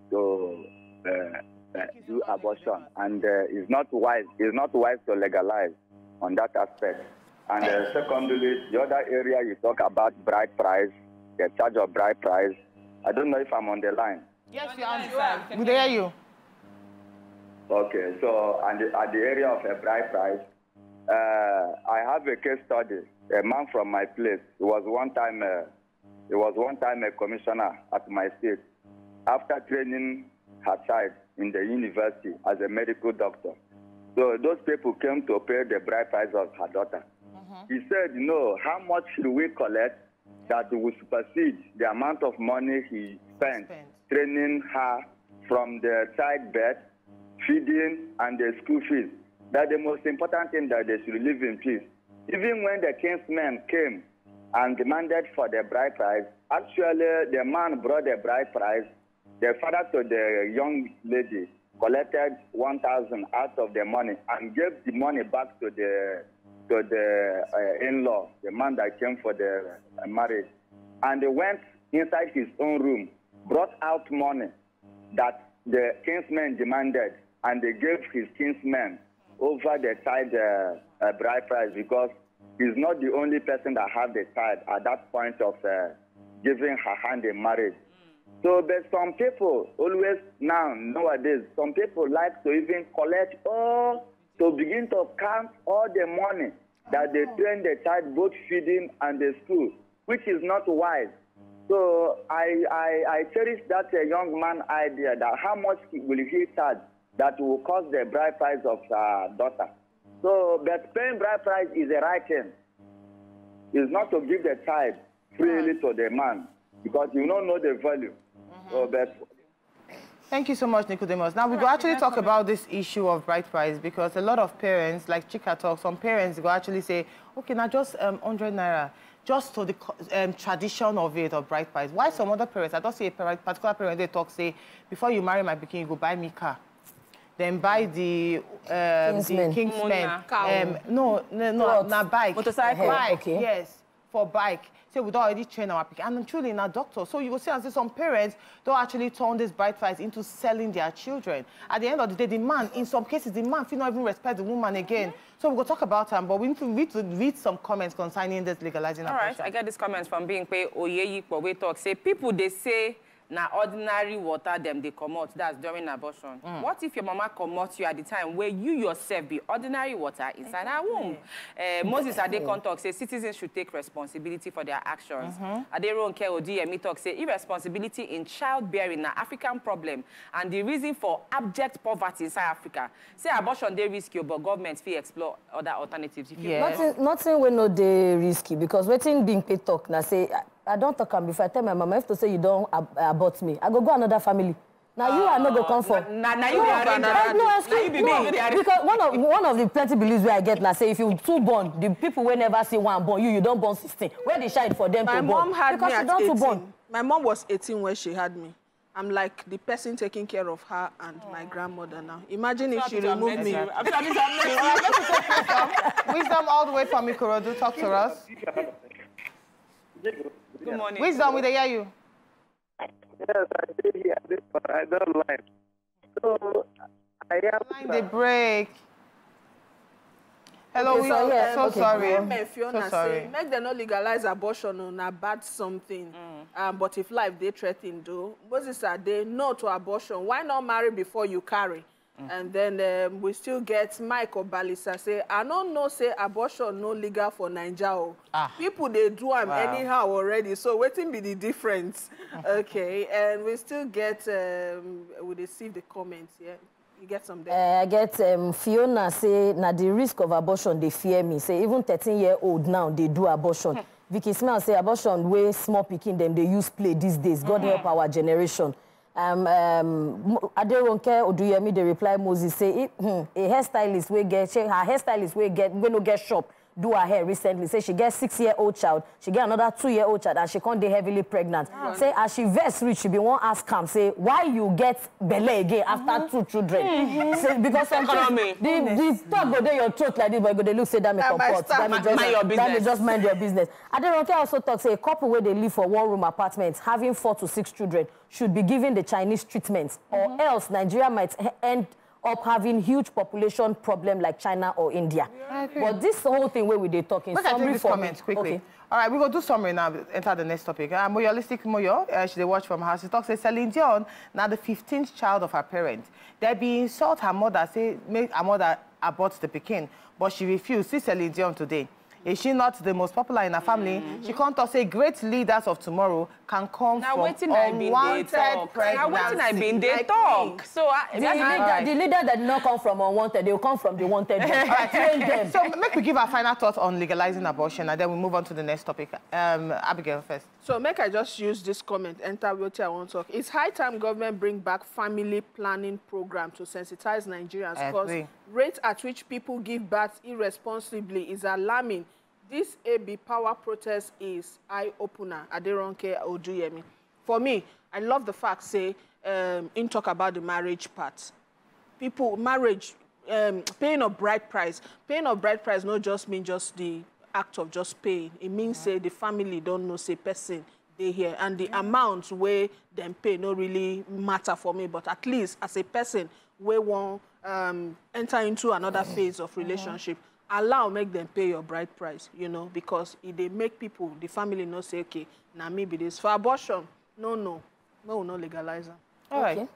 to uh, uh, do abortion, and uh, it's not wise. It's not wise to legalize on that aspect. And uh, secondly, the other area you talk about bride price, the charge of bride price. I don't know if I'm on the line. Yes, you are. We hear you. Okay. So, and the, at the area of a bride price, uh, I have a case study. A man from my place. He was one time. Uh, he was one time a commissioner at my state. After training her child in the university as a medical doctor. So those people came to pay the bride price of her daughter. Mm-hmm. He said, no, how much should we collect that will supersede the amount of money he spent, spent. training her from the childbirth, feeding, and the school fees? That the most important thing, that they should live in peace. Even when the kinsmen came and demanded for the bride price, actually the man brought the bride price. The father to the young lady collected one thousand out of the money and gave the money back to the to the uh, in-law, the man that came for the uh, marriage. And he went inside his own room, brought out money that the kinsman demanded, and they gave his kinsman over the child uh, uh, bride price, because he's not the only person that had the child at that point of uh, giving her hand in marriage. So, but some people always now, nowadays, some people like to even collect all, to begin to count all the money that they train the child, both feeding and the school, which is not wise. So, I, I, I cherish that uh, young man idea, that how much will he charge that will cost the bride price of her daughter. So, but paying bride price is the right thing. It's not to give the child freely to the man, because you don't know the value. So that's... Thank you so much, Nicodemus. Now, we go actually talk about this issue of bride price, because a lot of parents, like Chika talks, some parents go actually say, okay, now just um, one hundred naira, just to the um, tradition of it, of bride price. Why some other parents, I don't see a particular parent, they talk, say, before you marry my bikini, you go buy me car. Then buy the um, Kingsman. The Kingsman. Um, no, no, no, na bike. Motorcycle. Bike, okay. Yes, for bike. Say, we don't already train our pick. And truly, in our doctor. So you will see, and see some parents don't actually turn this bride price into selling their children. At the end of the day, the man, in some cases, the man will not even respect the woman again. Mm-hmm. So we'll talk about them, but we need to read, read some comments concerning this legalizing abortion. All right, I get these comments from being paid. Oyeyi, but we talk. Say, people, they say, now ordinary water them, they come out. That's during abortion. Mm. What if your mama come out you at the time where you yourself be ordinary water inside her womb? Uh, Moses Adekon talk say citizens should take responsibility for their actions. Mm-hmm. Aderonke Odiyemi talk say irresponsibility in childbearing an African problem and the reason for abject poverty in South Africa. Say abortion they risky, but governments fee explore other alternatives. If yes. you nothing, nothing we know they risky, because waiting being paid talk now say. I don't talk before I tell my mama, I have to say you don't ab abort me. I go go another family. Now you are not going to come for. Now you are not going to come for. Because one of, one of the plenty beliefs where I get, like, say, if you two born, the people will never see one born. You, you don't born sixteen. Where they shine for them to born? My mom had me at eighteen. My mom was eighteen when she had me. I'm like the person taking care of her and oh. my grandmother now. Imagine if she removed me. Wisdom all the way from Ikorodu, talk to us. Good morning. Wisdom, we hear you. Yes, I did hear this, but I don't like. So I am. Line the break. Hello, okay, so, yeah, so, okay. sorry. Okay. Fiona so sorry. Say, make them not legalize abortion on a bad something. Mm. Um, but if life they threaten, do Moses are they no to abortion? Why not marry before you carry? Mm. And then um, we still get Michael Balisa say, I don't know, say abortion no legal for Nigeria. Ah. People they do them wow. anyhow already. So waiting be the difference. Okay, and we still get um, we receive the comments here. Yeah? You get some there. Uh, I get um, Fiona say, now the risk of abortion, they fear me. Say, even thirteen-year-old now, they do abortion. Hmm. Vicky Smell say, abortion, way small picking them, they use play these days. God mm-hmm. help our generation. Um, um, Aderonke Oduyemi, they reply, Moses say, hmm, a hairstylist, we get, she, her hairstylist, we get, we no get shop, do her hair recently. Say, she get six-year-old child, she get another two-year-old child, and she can't be heavily pregnant. Yeah. Say, as she vex rich, she be won't ask him, say, why you get belay again after mm -hmm. two children? Mm -hmm. Say, because sometimes the, the talk go there, your throat like this, but go they look, say, that may comport. That may just mind your business. Just mind your business. Aderonke also talks, say, a couple where they live for one-room apartments, having four to six children, should be given the Chinese treatment, mm -hmm. or else Nigeria might end up having huge population problem like China or India. Yeah, but this whole thing where we they talking. Look, summary I this comment quickly. Okay. All right, we will do summary now. Enter the next topic. Uh, Moyolistic Moyo, uh, she watch from her. She talks. Says Celine Dion, now the fifteenth child of her parents. They be insult her mother. Say make her mother abort the pekin, but she refused. See Celine Dion today. Is she not the most popular in her family? Mm-hmm. She can't say great leaders of tomorrow can come now from waiting unwanted pregnancy. Now waiting I been they like talk. Me. So I, the, leader, right. the leader that did not come from unwanted, they will come from the wanted. Them. So make we give our final thoughts on legalizing abortion, and then we move on to the next topic. Um, Abigail first. So make I just use this comment. Enter what I want to talk. It's high time government bring back family planning program to sensitize Nigerians because rate at which people give birth irresponsibly is alarming. This A B power protest is eye-opener, Aderonke Oduyemi. For me, I love the fact, say, um, in talk about the marriage part. People, marriage, um, paying a bride price. Paying a bride price not just mean just the act of just paying. It means, yeah. say, the family don't know, say, person they here. And the yeah. amount where them pay no really matter for me. But at least, as a person, we won't um, enter into another phase of relationship. Yeah. Allow make them pay your bride price, you know, because if they make people, the family not say, okay, now maybe this for abortion. No, no, no, no legalize them. All okay. right.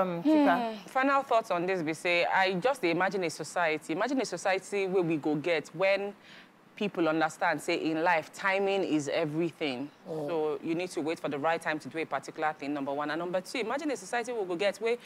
Um, Chika. Hmm. Final thoughts on this, we say, I just imagine a society. Imagine a society where we go get when people understand, say, in life, timing is everything. Oh. So you need to wait for the right time to do a particular thing, number one. And number two, imagine a society we will get where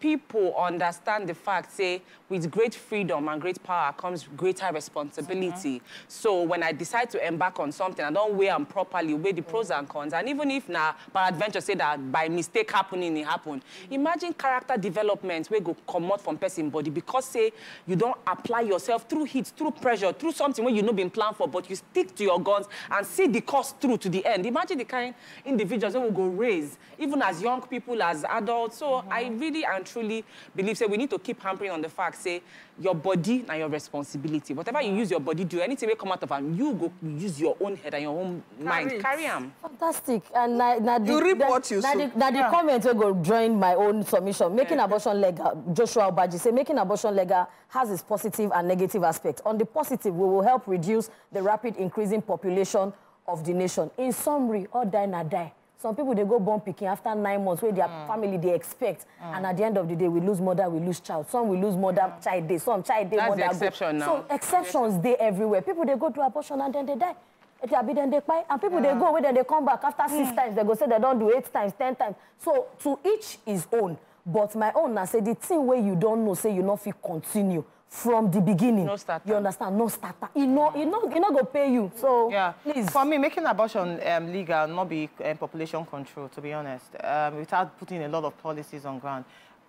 people understand the fact, say, with great freedom and great power comes greater responsibility. Mm-hmm. So when I decide to embark on something, I don't weigh them properly, weigh the mm-hmm. pros and cons. And even if now, by adventure, say that by mistake happening, it happened. Mm-hmm. Imagine character development where go come out from person body because, say, you don't apply yourself through heat, through pressure, through something where you know been plan for, but you stick to your guns and see the course through to the end. Imagine the kind individuals that will go raise, even as young people, as adults. So mm-hmm. I really and truly believe, say, we need to keep hampering on the fact, say, your body and your responsibility. Whatever you use your body, do anything will come out of them. You go use your own head and your own Carry mind. It. Carry them. Fantastic. And na, na the, you report you. Now the, na the yeah. comment will go join my own submission. Making yeah. abortion legal, Joshua Obaji say, making abortion legal has its positive and negative aspects. On the positive, we will help reduce the rapid increasing population of the nation. In summary, all die na die. Some people, they go born picking after nine months where their mm. family, they expect. Mm. And at the end of the day, we lose mother, we lose child. Some we lose mother, mm. child day. Some child day, That's mother the exception go. Now. So exceptions, they everywhere. People, they go to abortion and then they die. It will be then they buy. And people, yeah. they go away, then they come back. After six mm. times, they go say they don't do eight times, ten times. So to each his own. But my own, I say the thing where you don't know, say you not feel continue. from the beginning. No starter. You understand? No starter. He no, he no, he no go pay you. So yeah, please. For me, making abortion um, legal not be um, population control. To be honest, um, without putting a lot of policies on ground.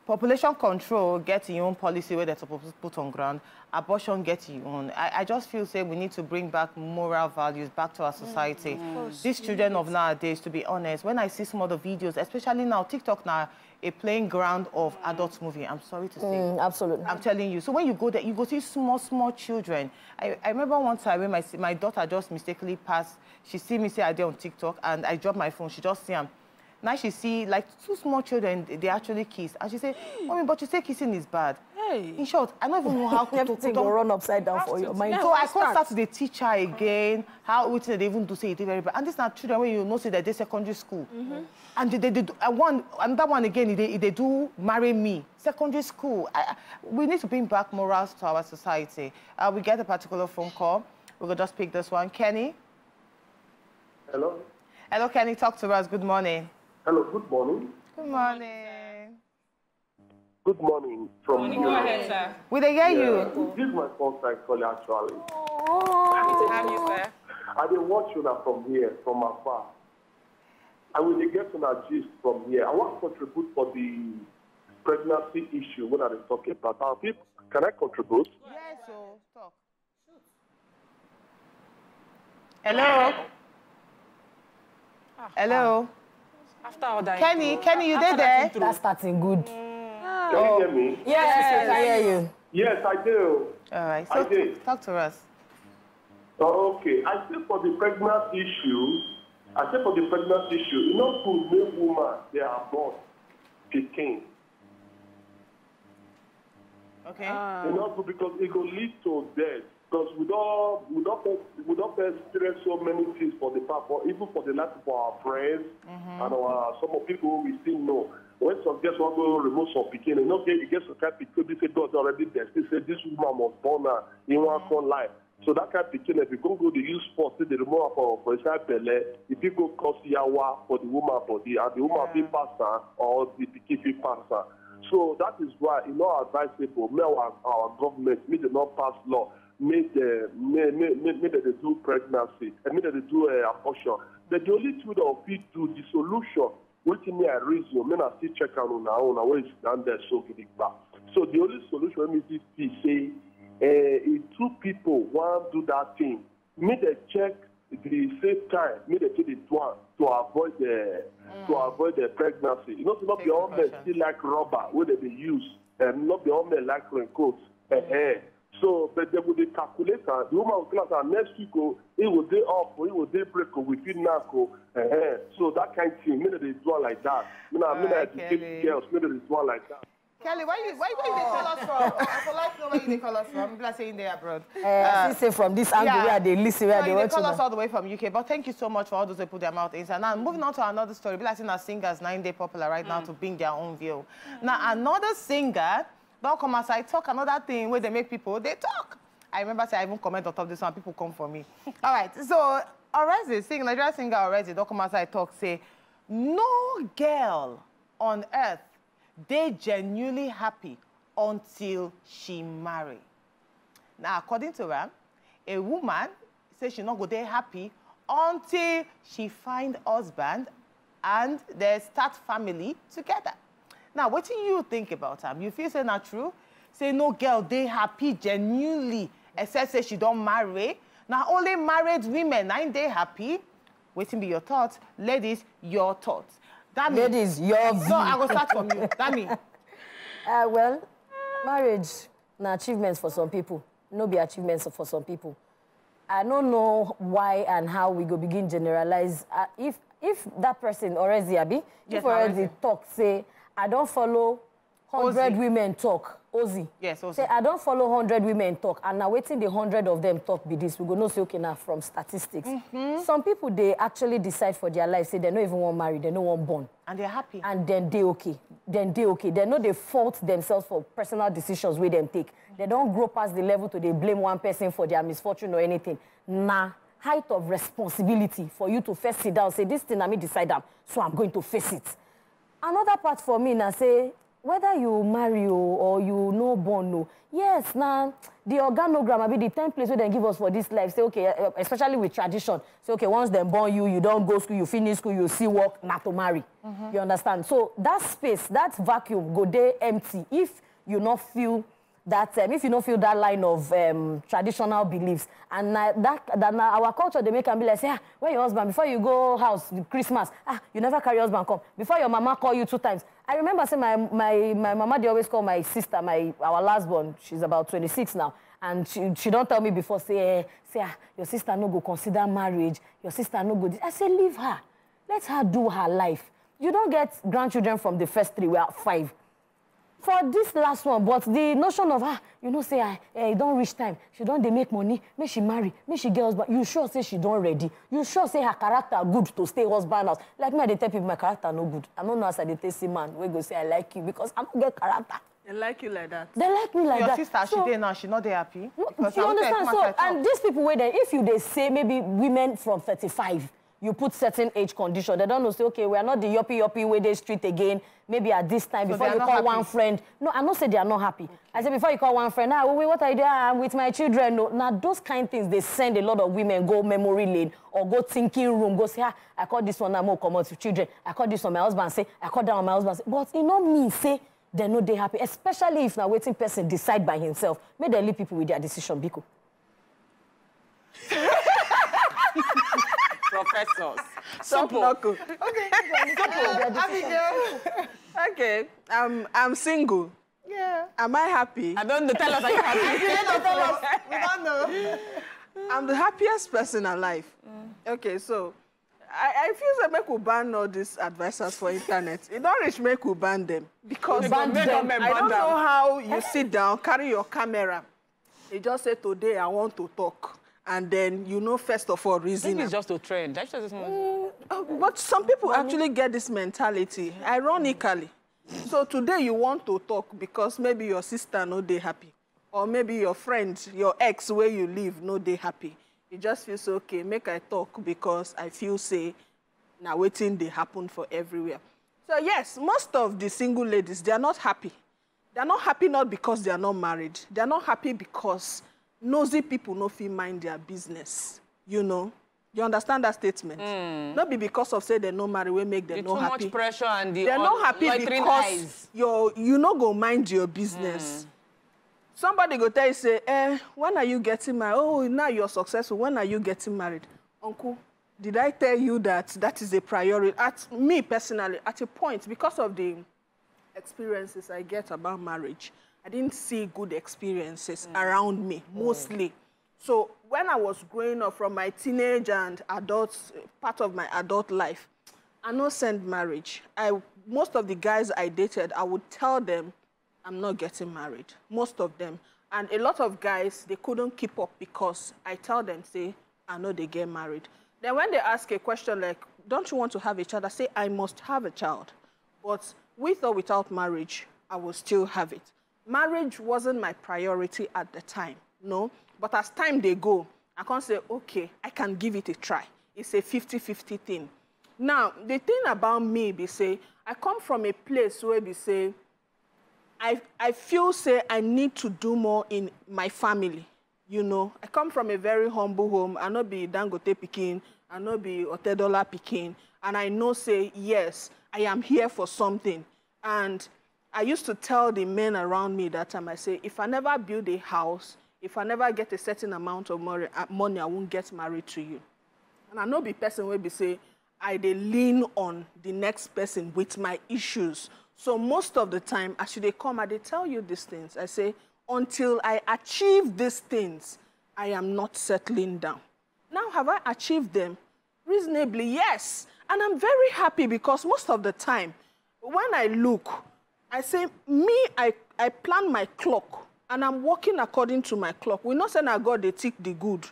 Population control gets your own policy where they're supposed to put on ground. Abortion gets your own. I, I just feel say we need to bring back moral values back to our society. Mm-hmm. These yes. children of nowadays, to be honest, when I see some of the videos, especially now, TikTok now, a playing ground of adult movie. I'm sorry to say. Mm, absolutely. I'm telling you. So when you go there, you go see small, small children. I, I remember one time when my, my daughter just mistakenly passed. She see me say I did on TikTok, and I dropped my phone. She just see him. Now she see, like, two small children, they actually kiss. And she say, Mommy, but you say kissing is bad. Hey. In short, I don't even know how to... Everything will run upside down for your mind. So I can't start to the teacher again, how it, they even do say it very bad. And these are children where you know say that they're secondary school. Mm-hmm. And they, they, they do, and one, another one again, they, they do marry me. Secondary school. I, we need to bring back morals to our society. Uh, we get a particular phone call. We're going to just pick this one. Kenny? Hello? Hello, Kenny. Talk to us. Good morning. Hello, good morning. Good morning. Good morning from Go ahead, sir. We they hear yeah. you. This is my first time calling, actually. Oh. Happy to have you, sir. I will watch you now from here, from afar. I will get some gist from here. I want to contribute for the pregnancy issue when I was talking about our people. Can I contribute? Yes, sir. Talk. Hello? Hello? After all that, Kenny, intro. Kenny, you did there? That's starting good. Mm. Can you hear me? Yes, yes, I hear you. Yes, I do. All right, so I did. Talk to us. Oh, okay, I say for the pregnant issue, I say for the pregnant issue, you know, to make women, they are born picking. Okay. Uh. You know, because it will lead to death. Because we don't, we don't, we don't experience so many things for the people, even for the life of our friends mm-hmm. and our, some of people we still know. When some guests want to remove some pikin, you know, they get some kind of pikin, they say God's already there. They say this woman was born in one mm-hmm. life. So that kind of pikin, if you go to the use force, they remove for for inside belle, if you go cause yawa for the woman body, and the woman be pastor or the pikin be pastor. So that is why it's not advisable. May our, our government, may they not pass law. Made the made, made, made they do pregnancy and made they do uh, abortion. But the only two that will fit to the solution, which me a reason, men are still check on our own where it's done there so big back. So the only solution is to say uh, two people want to do that thing. Made they check the same time, made they do the one to avoid the mm. to avoid the pregnancy. You know, not the old men still like rubber where they be used and not the old men like raincoats and mm. hair. So, but they would calculate the woman class and next week, it will be up, it will be break within NACO. So, that kind of thing, maybe they do it like that. Maybe they do it like that. Kelly, why you why, why oh. they call us from? I would like to know where they call us from. People are saying they abroad. Uh, uh, say from this angle yeah. where they listen, where no, they, they watch. They call us all the way from U K. But thank you so much for all those who put their mouth inside. Now, moving on to another story. People are saying that singers, nine day popular right mm. now to bring their own view. Mm. Now, another singer. Don't come outside, talk another thing where they make people, they talk. I remember saying I even comment on top of this one, people come for me. All right, so Orezi, sing, Nigerian singer Orezi, don't come outside, talk, say, no girl on earth, they genuinely happy until she marry. Now, according to her, a woman says she not go there happy until she find husband and they start family together. Now, what do you think about her? You feel say not true? Say no girl, they happy genuinely. Except say she don't marry. Now only married women ain't they happy? Waiting be your thoughts, ladies, your thoughts. That ladies, means, your view. No, I will start from you. That means. Uh, well, marriage na achievements for some people. No be achievements for some people. I don't know why and how we go begin generalize. Uh, if if that person already abi, yes, if already talk say. I don't follow one hundred Ozi. Women talk. Ozi. Yes, Ozi. Say, I don't follow one hundred women talk. And now waiting the one hundred of them talk be this. We go no say, okay, now from statistics. Mm-hmm. Some people, they actually decide for their life, say they don't even want married, they don't want born. And they're happy. And then they okay. Then they okay. They know they fault themselves for personal decisions where them take. Mm-hmm. They don't grow past the level to they blame one person for their misfortune or anything. Nah. Height of responsibility for you to first sit down, say, this thing I may decide, so I'm going to face it. Another part for me, and I say, whether you marry or you no born no, yes, now the organogram, I mean the templates where they give us for this life, say, okay, especially with tradition, say, okay, once they born you, you don't go school, you finish school, you see work, not to marry. Mm-hmm. You understand? So that space, that vacuum, go there empty. If you not feel that, um, if you don't feel that line of um, traditional beliefs, and uh, that, that uh, our culture, they make and be like, say, ah, where your husband? Before you go house, Christmas, ah, you never carry your husband come. Before your mama call you two times. I remember saying my, my, my mama, they always call my sister, my our last born, she's about twenty-six now, and she, she don't tell me before, say, say, ah, your sister no go consider marriage, your sister no go. I say, leave her. Let her do her life. You don't get grandchildren from the first three, we are five. For this last one, but the notion of, ah, you know, say, ah, eh, don't reach time. She don't, they make money. May she marry. May she get husband. You sure say she don't ready. You sure say her character good to stay husband house. Like me, I tell people my character no good. I don't know as I tell see man, we go say I like you because I don't get character. They like you like that. They like me like your that. Your sister, so, she there now, she not there happy. No, you understand? So, and these people where they, if you they say maybe women from thirty-five, you put certain age condition. They don't know, say, okay, we are not the yuppie yuppie way they street again. Maybe at this time, so before you call happy. One friend. No, I don't say they are not happy. Okay. I say before you call one friend, ah, wait, what are you doing? I'm with my children. No, now those kind of things, they send a lot of women go memory lane or go thinking room, go say, ah, I call this one, I'm more common to children. I call this one, my husband say, I call that one, my husband say. But you know me, say, they know they happy, especially if now waiting person decide by himself. May they leave people with their decision, Biko. Professors. Simple. Okay. Simple. Okay. Um, I'm single. Yeah. Am I happy? I don't know. Tell us. Are you happy? You don't tell us. We don't know. I'm the happiest person alive. Mm. Okay, so I, I feel that make we ban all these advisors for internet. It don't reach make we ban them. Because ban them. Them. I don't know how you sit down, carry your camera. You just say, today I want to talk. And then, you know, first of all, reason. I think it's just a trend. That's just mm, uh, but some people actually get this mentality, ironically. So today you want to talk because maybe your sister no dey happy. Or maybe your friend, your ex where you live, no dey happy. You just feel so, okay, make I talk because I feel, say, now waiting dey happen for everywhere. So yes, most of the single ladies, they are not happy. They are not happy not because they are not married. They are not happy because nosy people no fit mind their business, you know. You understand that statement? Mm. Not be because of say they no marry, we make them no happy. Too much pressure and the they're not happy because you you no go mind your business. Mm. Somebody go tell you say, eh, when are you getting married? Oh, now you're successful. When are you getting married, Uncle? Did I tell you that that is a priority? At me personally, at a point because of the experiences I get about marriage. I didn't see good experiences mm. around me, mostly. Mm. So when I was growing up from my teenage and adult, part of my adult life, I no send marriage. I, most of the guys I dated, I would tell them I'm not getting married, most of them. And a lot of guys, they couldn't keep up because I tell them, say, I know they get married. Then when they ask a question like, don't you want to have a child? I say, I must have a child. But with or without marriage, I will still have it. Marriage wasn't my priority at the time, no. But as time they go, I can't say, okay, I can give it a try. It's a fifty fifty thing. Now, the thing about me, be say, I come from a place where be say, I, I feel say I need to do more in my family, you know. I come from a very humble home. I no be Dangote pikin, I no be Otedola pikin. And I know say, yes, I am here for something. And I used to tell the men around me that time, I say, if I never build a house, if I never get a certain amount of money, I won't get married to you. And I know the person will be say, I they lean on the next person with my issues. So most of the time, as they come, I they tell you these things. I say, until I achieve these things, I am not settling down. Now, have I achieved them? Reasonably, yes. And I'm very happy because most of the time, when I look, I say, me, I, I plan my clock, and I'm working according to my clock. We're not saying I got the tick the good,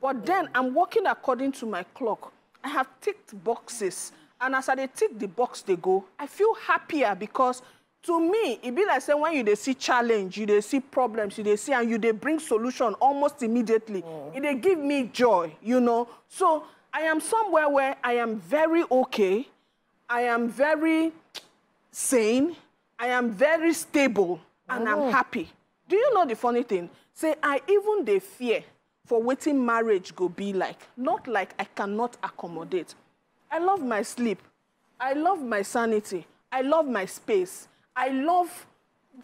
but then I'm working according to my clock. I have ticked boxes, and as I tick the box they go, I feel happier because to me, it be like saying when you they see challenge, you they see problems, you they see, and you they bring solution almost immediately. Mm. It they give me joy, you know. So I am somewhere where I am very okay, I am very sane, I am very stable and oh. I'm happy. Do you know the funny thing? Say, I even dey fear for waiting marriage go be like. Not like I cannot accommodate. I love my sleep. I love my sanity. I love my space. I love,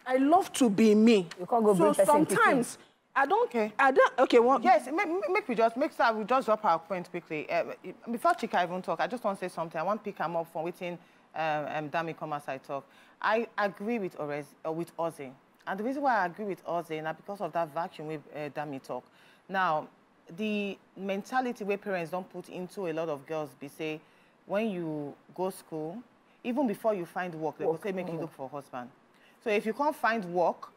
I love to be me. You can't go so sometimes, people. I don't care. Okay. I don't, okay, well. Yes, make, make we just, make sure we just drop our point quickly. Uh, before Chika even talk, I just want to say something. I want to pick him up from waiting um, um, Dami come as I talk. I agree with Orez, uh, with Ozi. And the reason why I agree with Ozi is because of that vacuum with uh, Dami talk. Now, the mentality where parents don't put into a lot of girls, they say, when you go school, even before you find work, they work. will say, make mm-hmm. you look for a husband. So if you can't find work,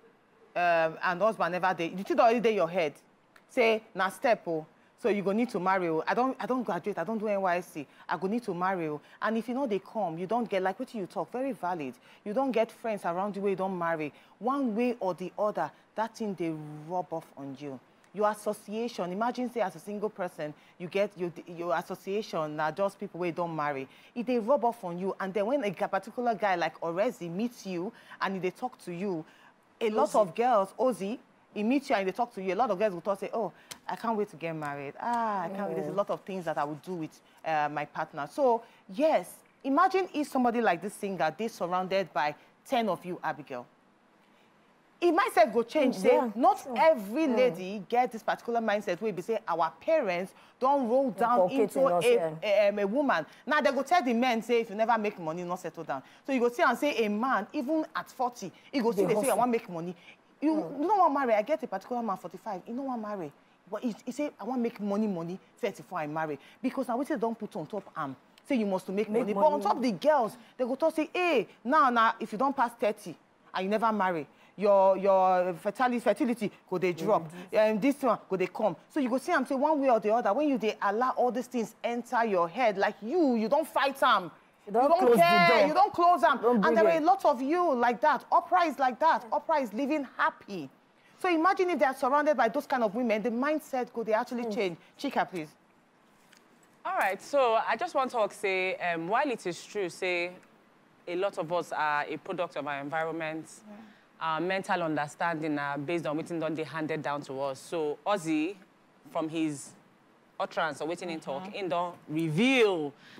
um, and husband never day, you think already day your head, say, na step, oh, so you go need to marry, oh. I don't, I don't graduate, I don't do N Y S C, I go need to marry, oh. And if you know they come, you don't get, like what you talk, very valid, you don't get friends around you where you don't marry, one way or the other, that thing they rub off on you. Your association, imagine say as a single person, you get your, your association, now just people where you don't marry. If they rub off on you, and then when a particular guy like Orezi meets you, and they talk to you, a lot Ozi. of girls, Ozi, he meets you and they talk to you, a lot of girls will talk, say, oh, I can't wait to get married. Ah, I can't mm. wait. There's a lot of things that I would do with uh, my partner. So, yes, imagine if somebody like this singer, they're surrounded by ten of you, Abigail. It mindset go change. Say, yeah, not true. every yeah. lady get this particular mindset where we say our parents don't roll down yeah, into a, us, yeah. a, um, a woman. Now they go tell the men, say, if you never make money, not settle down. So you go see and say, a man, even at forty, he go see, they, they say, I want to make money. You, mm. you don't want to marry. I get a particular man, forty-five, you don't want to marry. But he, he say, I want to make money, money, thirty-four, I marry. Because now we say, don't put on top arm. Say, you must to make, make money. money. But on top of the girls, they go talk, say, hey, now, now, if you don't pass thirty, and you never marry, your your fertility fertility go they drop, and mm-hmm. um, this one go they come. So you go see and say one way or the other. When you they allow all these things enter your head, like you, you don't fight them, you don't, you don't care, the you don't close them, don't and there it. are a lot of you like that. Oprah is like that. Oprah is living happy. So imagine if they are surrounded by those kind of women, the mindset go they actually mm. change. Chika, please. All right. So I just want to say, um, while it is true, say a lot of us are a product of our environment. Yeah. Our mental understanding uh, based on waiting on they handed down to us. So Ozi, from his utterance or waiting in mm -hmm. talk, in don't reveal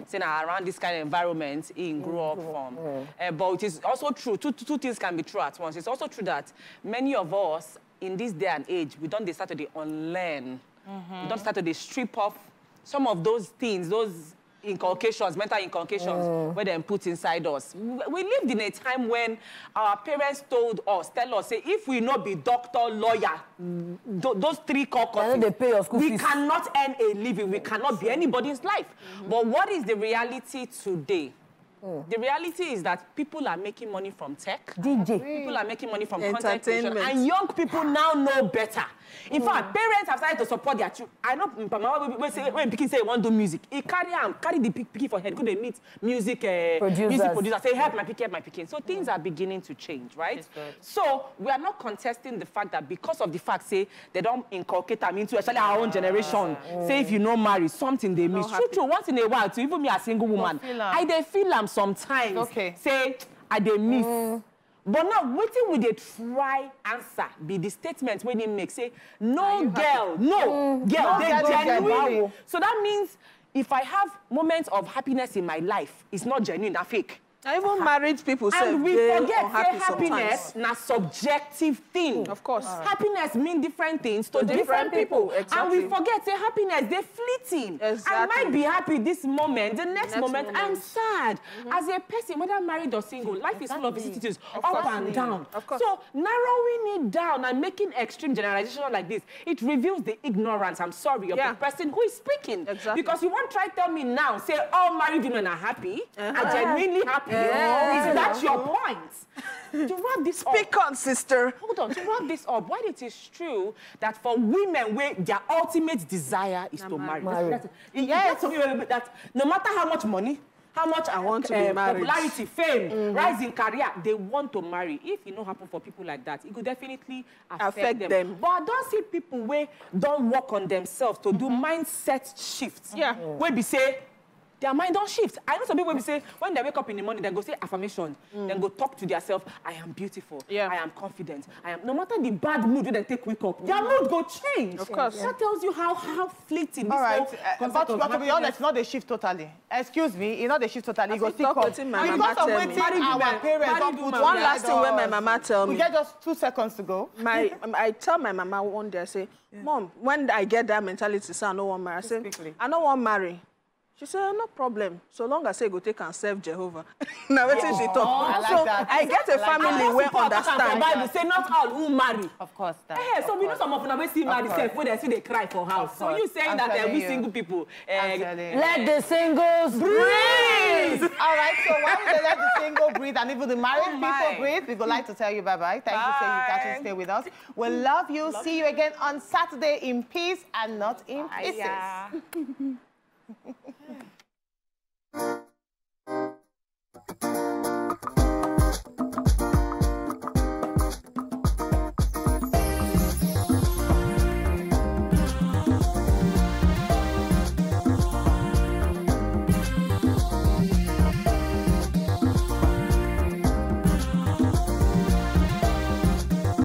saying uh, around this kind of environment he grew mm -hmm. up from. Mm -hmm. uh, but it is also true. Two, two things can be true at once. It's also true that many of us in this day and age, we don't start to the unlearn. Mm -hmm. We don't start to the strip off some of those things, those inculcations, mental inculcations, mm. where them put inside us. We lived in a time when our parents told us, tell us, say, if we not be doctor, lawyer, mm. th those three core courses, they pay your school fees. We cannot earn a living. We cannot be anybody's life. Mm-hmm. But what is the reality today? Mm. The reality is that people are making money from tech. D J. People are making money from content creation. And young people now know better. In mm. fact, parents have started to support their children. I know when say when pikin say you want to do music, he carry am, carry the pikin for head, go they meet music uh, producers. music producer, say help my pikin, help my pikin. So things mm. are beginning to change, right? So we are not contesting the fact that because of the fact say they don't inculcate them into especially our own generation. Mm. Say if you no marry, something they miss. True, true. Once in a while, to even me a single woman, I they feel am. Sometimes okay. say I they miss, mm. but now waiting with a try answer be the statement when he makes say no girl, no mm. girl, no, they genuine. So that means if I have moments of happiness in my life, it's not genuine, it's fake. I even uh-huh. married people say and we forget say happiness na subjective thing. Mm, of course, right. Happiness mean different things to, to different, different people, people. Exactly. And we forget say happiness they fleeting. Exactly. I might be happy this moment, the next, next moment, moment I'm sad. Mm-hmm. As a person, whether married or single, life exactly. is full of vicissitudes, up course. and down. Of course. So narrowing it down and making extreme generalization like this, it reveals the ignorance. I'm sorry of yeah. the person who is speaking. Exactly. Because you won't try to tell me now. Say all married women are happy. Uh-huh. Are genuinely happy. Yeah. Is that your point? To wrap this up. Speak on, sister. Hold on. To wrap this up, while it is true that for women, where their ultimate desire is to marry. marry. Yes. That no matter how much money, how much I want to uh, marry, popularity, fame, mm-hmm. rising career, they want to marry. If it don't happen for people like that, it could definitely affect, affect them. them. But I don't see people where don't work on themselves to mm-hmm. do mindset shifts. Yeah. Mm-hmm. Where we say, their mind don't shift. I know some people will say, when they wake up in the morning, they go say affirmation, mm. then go talk to themselves, I am beautiful, yeah. I am confident, I am, no matter the bad mood they take wake up, their mood go change. Of course. Yeah. That tells you how, how fleeting this All right. whole uh, But, but to be honest, not the shift totally. Excuse me, it's not the shift totally. Because of waiting our parents don't put one last thing when my mama tell me. We get just two seconds to go. My, I tell my mama one day, I say, yeah. Mom, when I get that mentality, so I don't want marry. I say, I don't want marry. She said, no problem. So long as I go take and serve Jehovah. Now, what did she talk? I like so that. I get a family where understand. The Bible say not all who marry. Of course. That, hey, of so course. We know some of them will see married self when they see they cry for house. So you saying I'm that there will be single people. Uh, let the singles breathe. breathe. All right. So why don't they let the single breathe and even the married oh people breathe? We would like to tell you bye-bye. Thank bye. you for so you got to stay with us. We we'll love you. Love see you again on Saturday in peace and not in pieces. Yeah. Mm-hmm.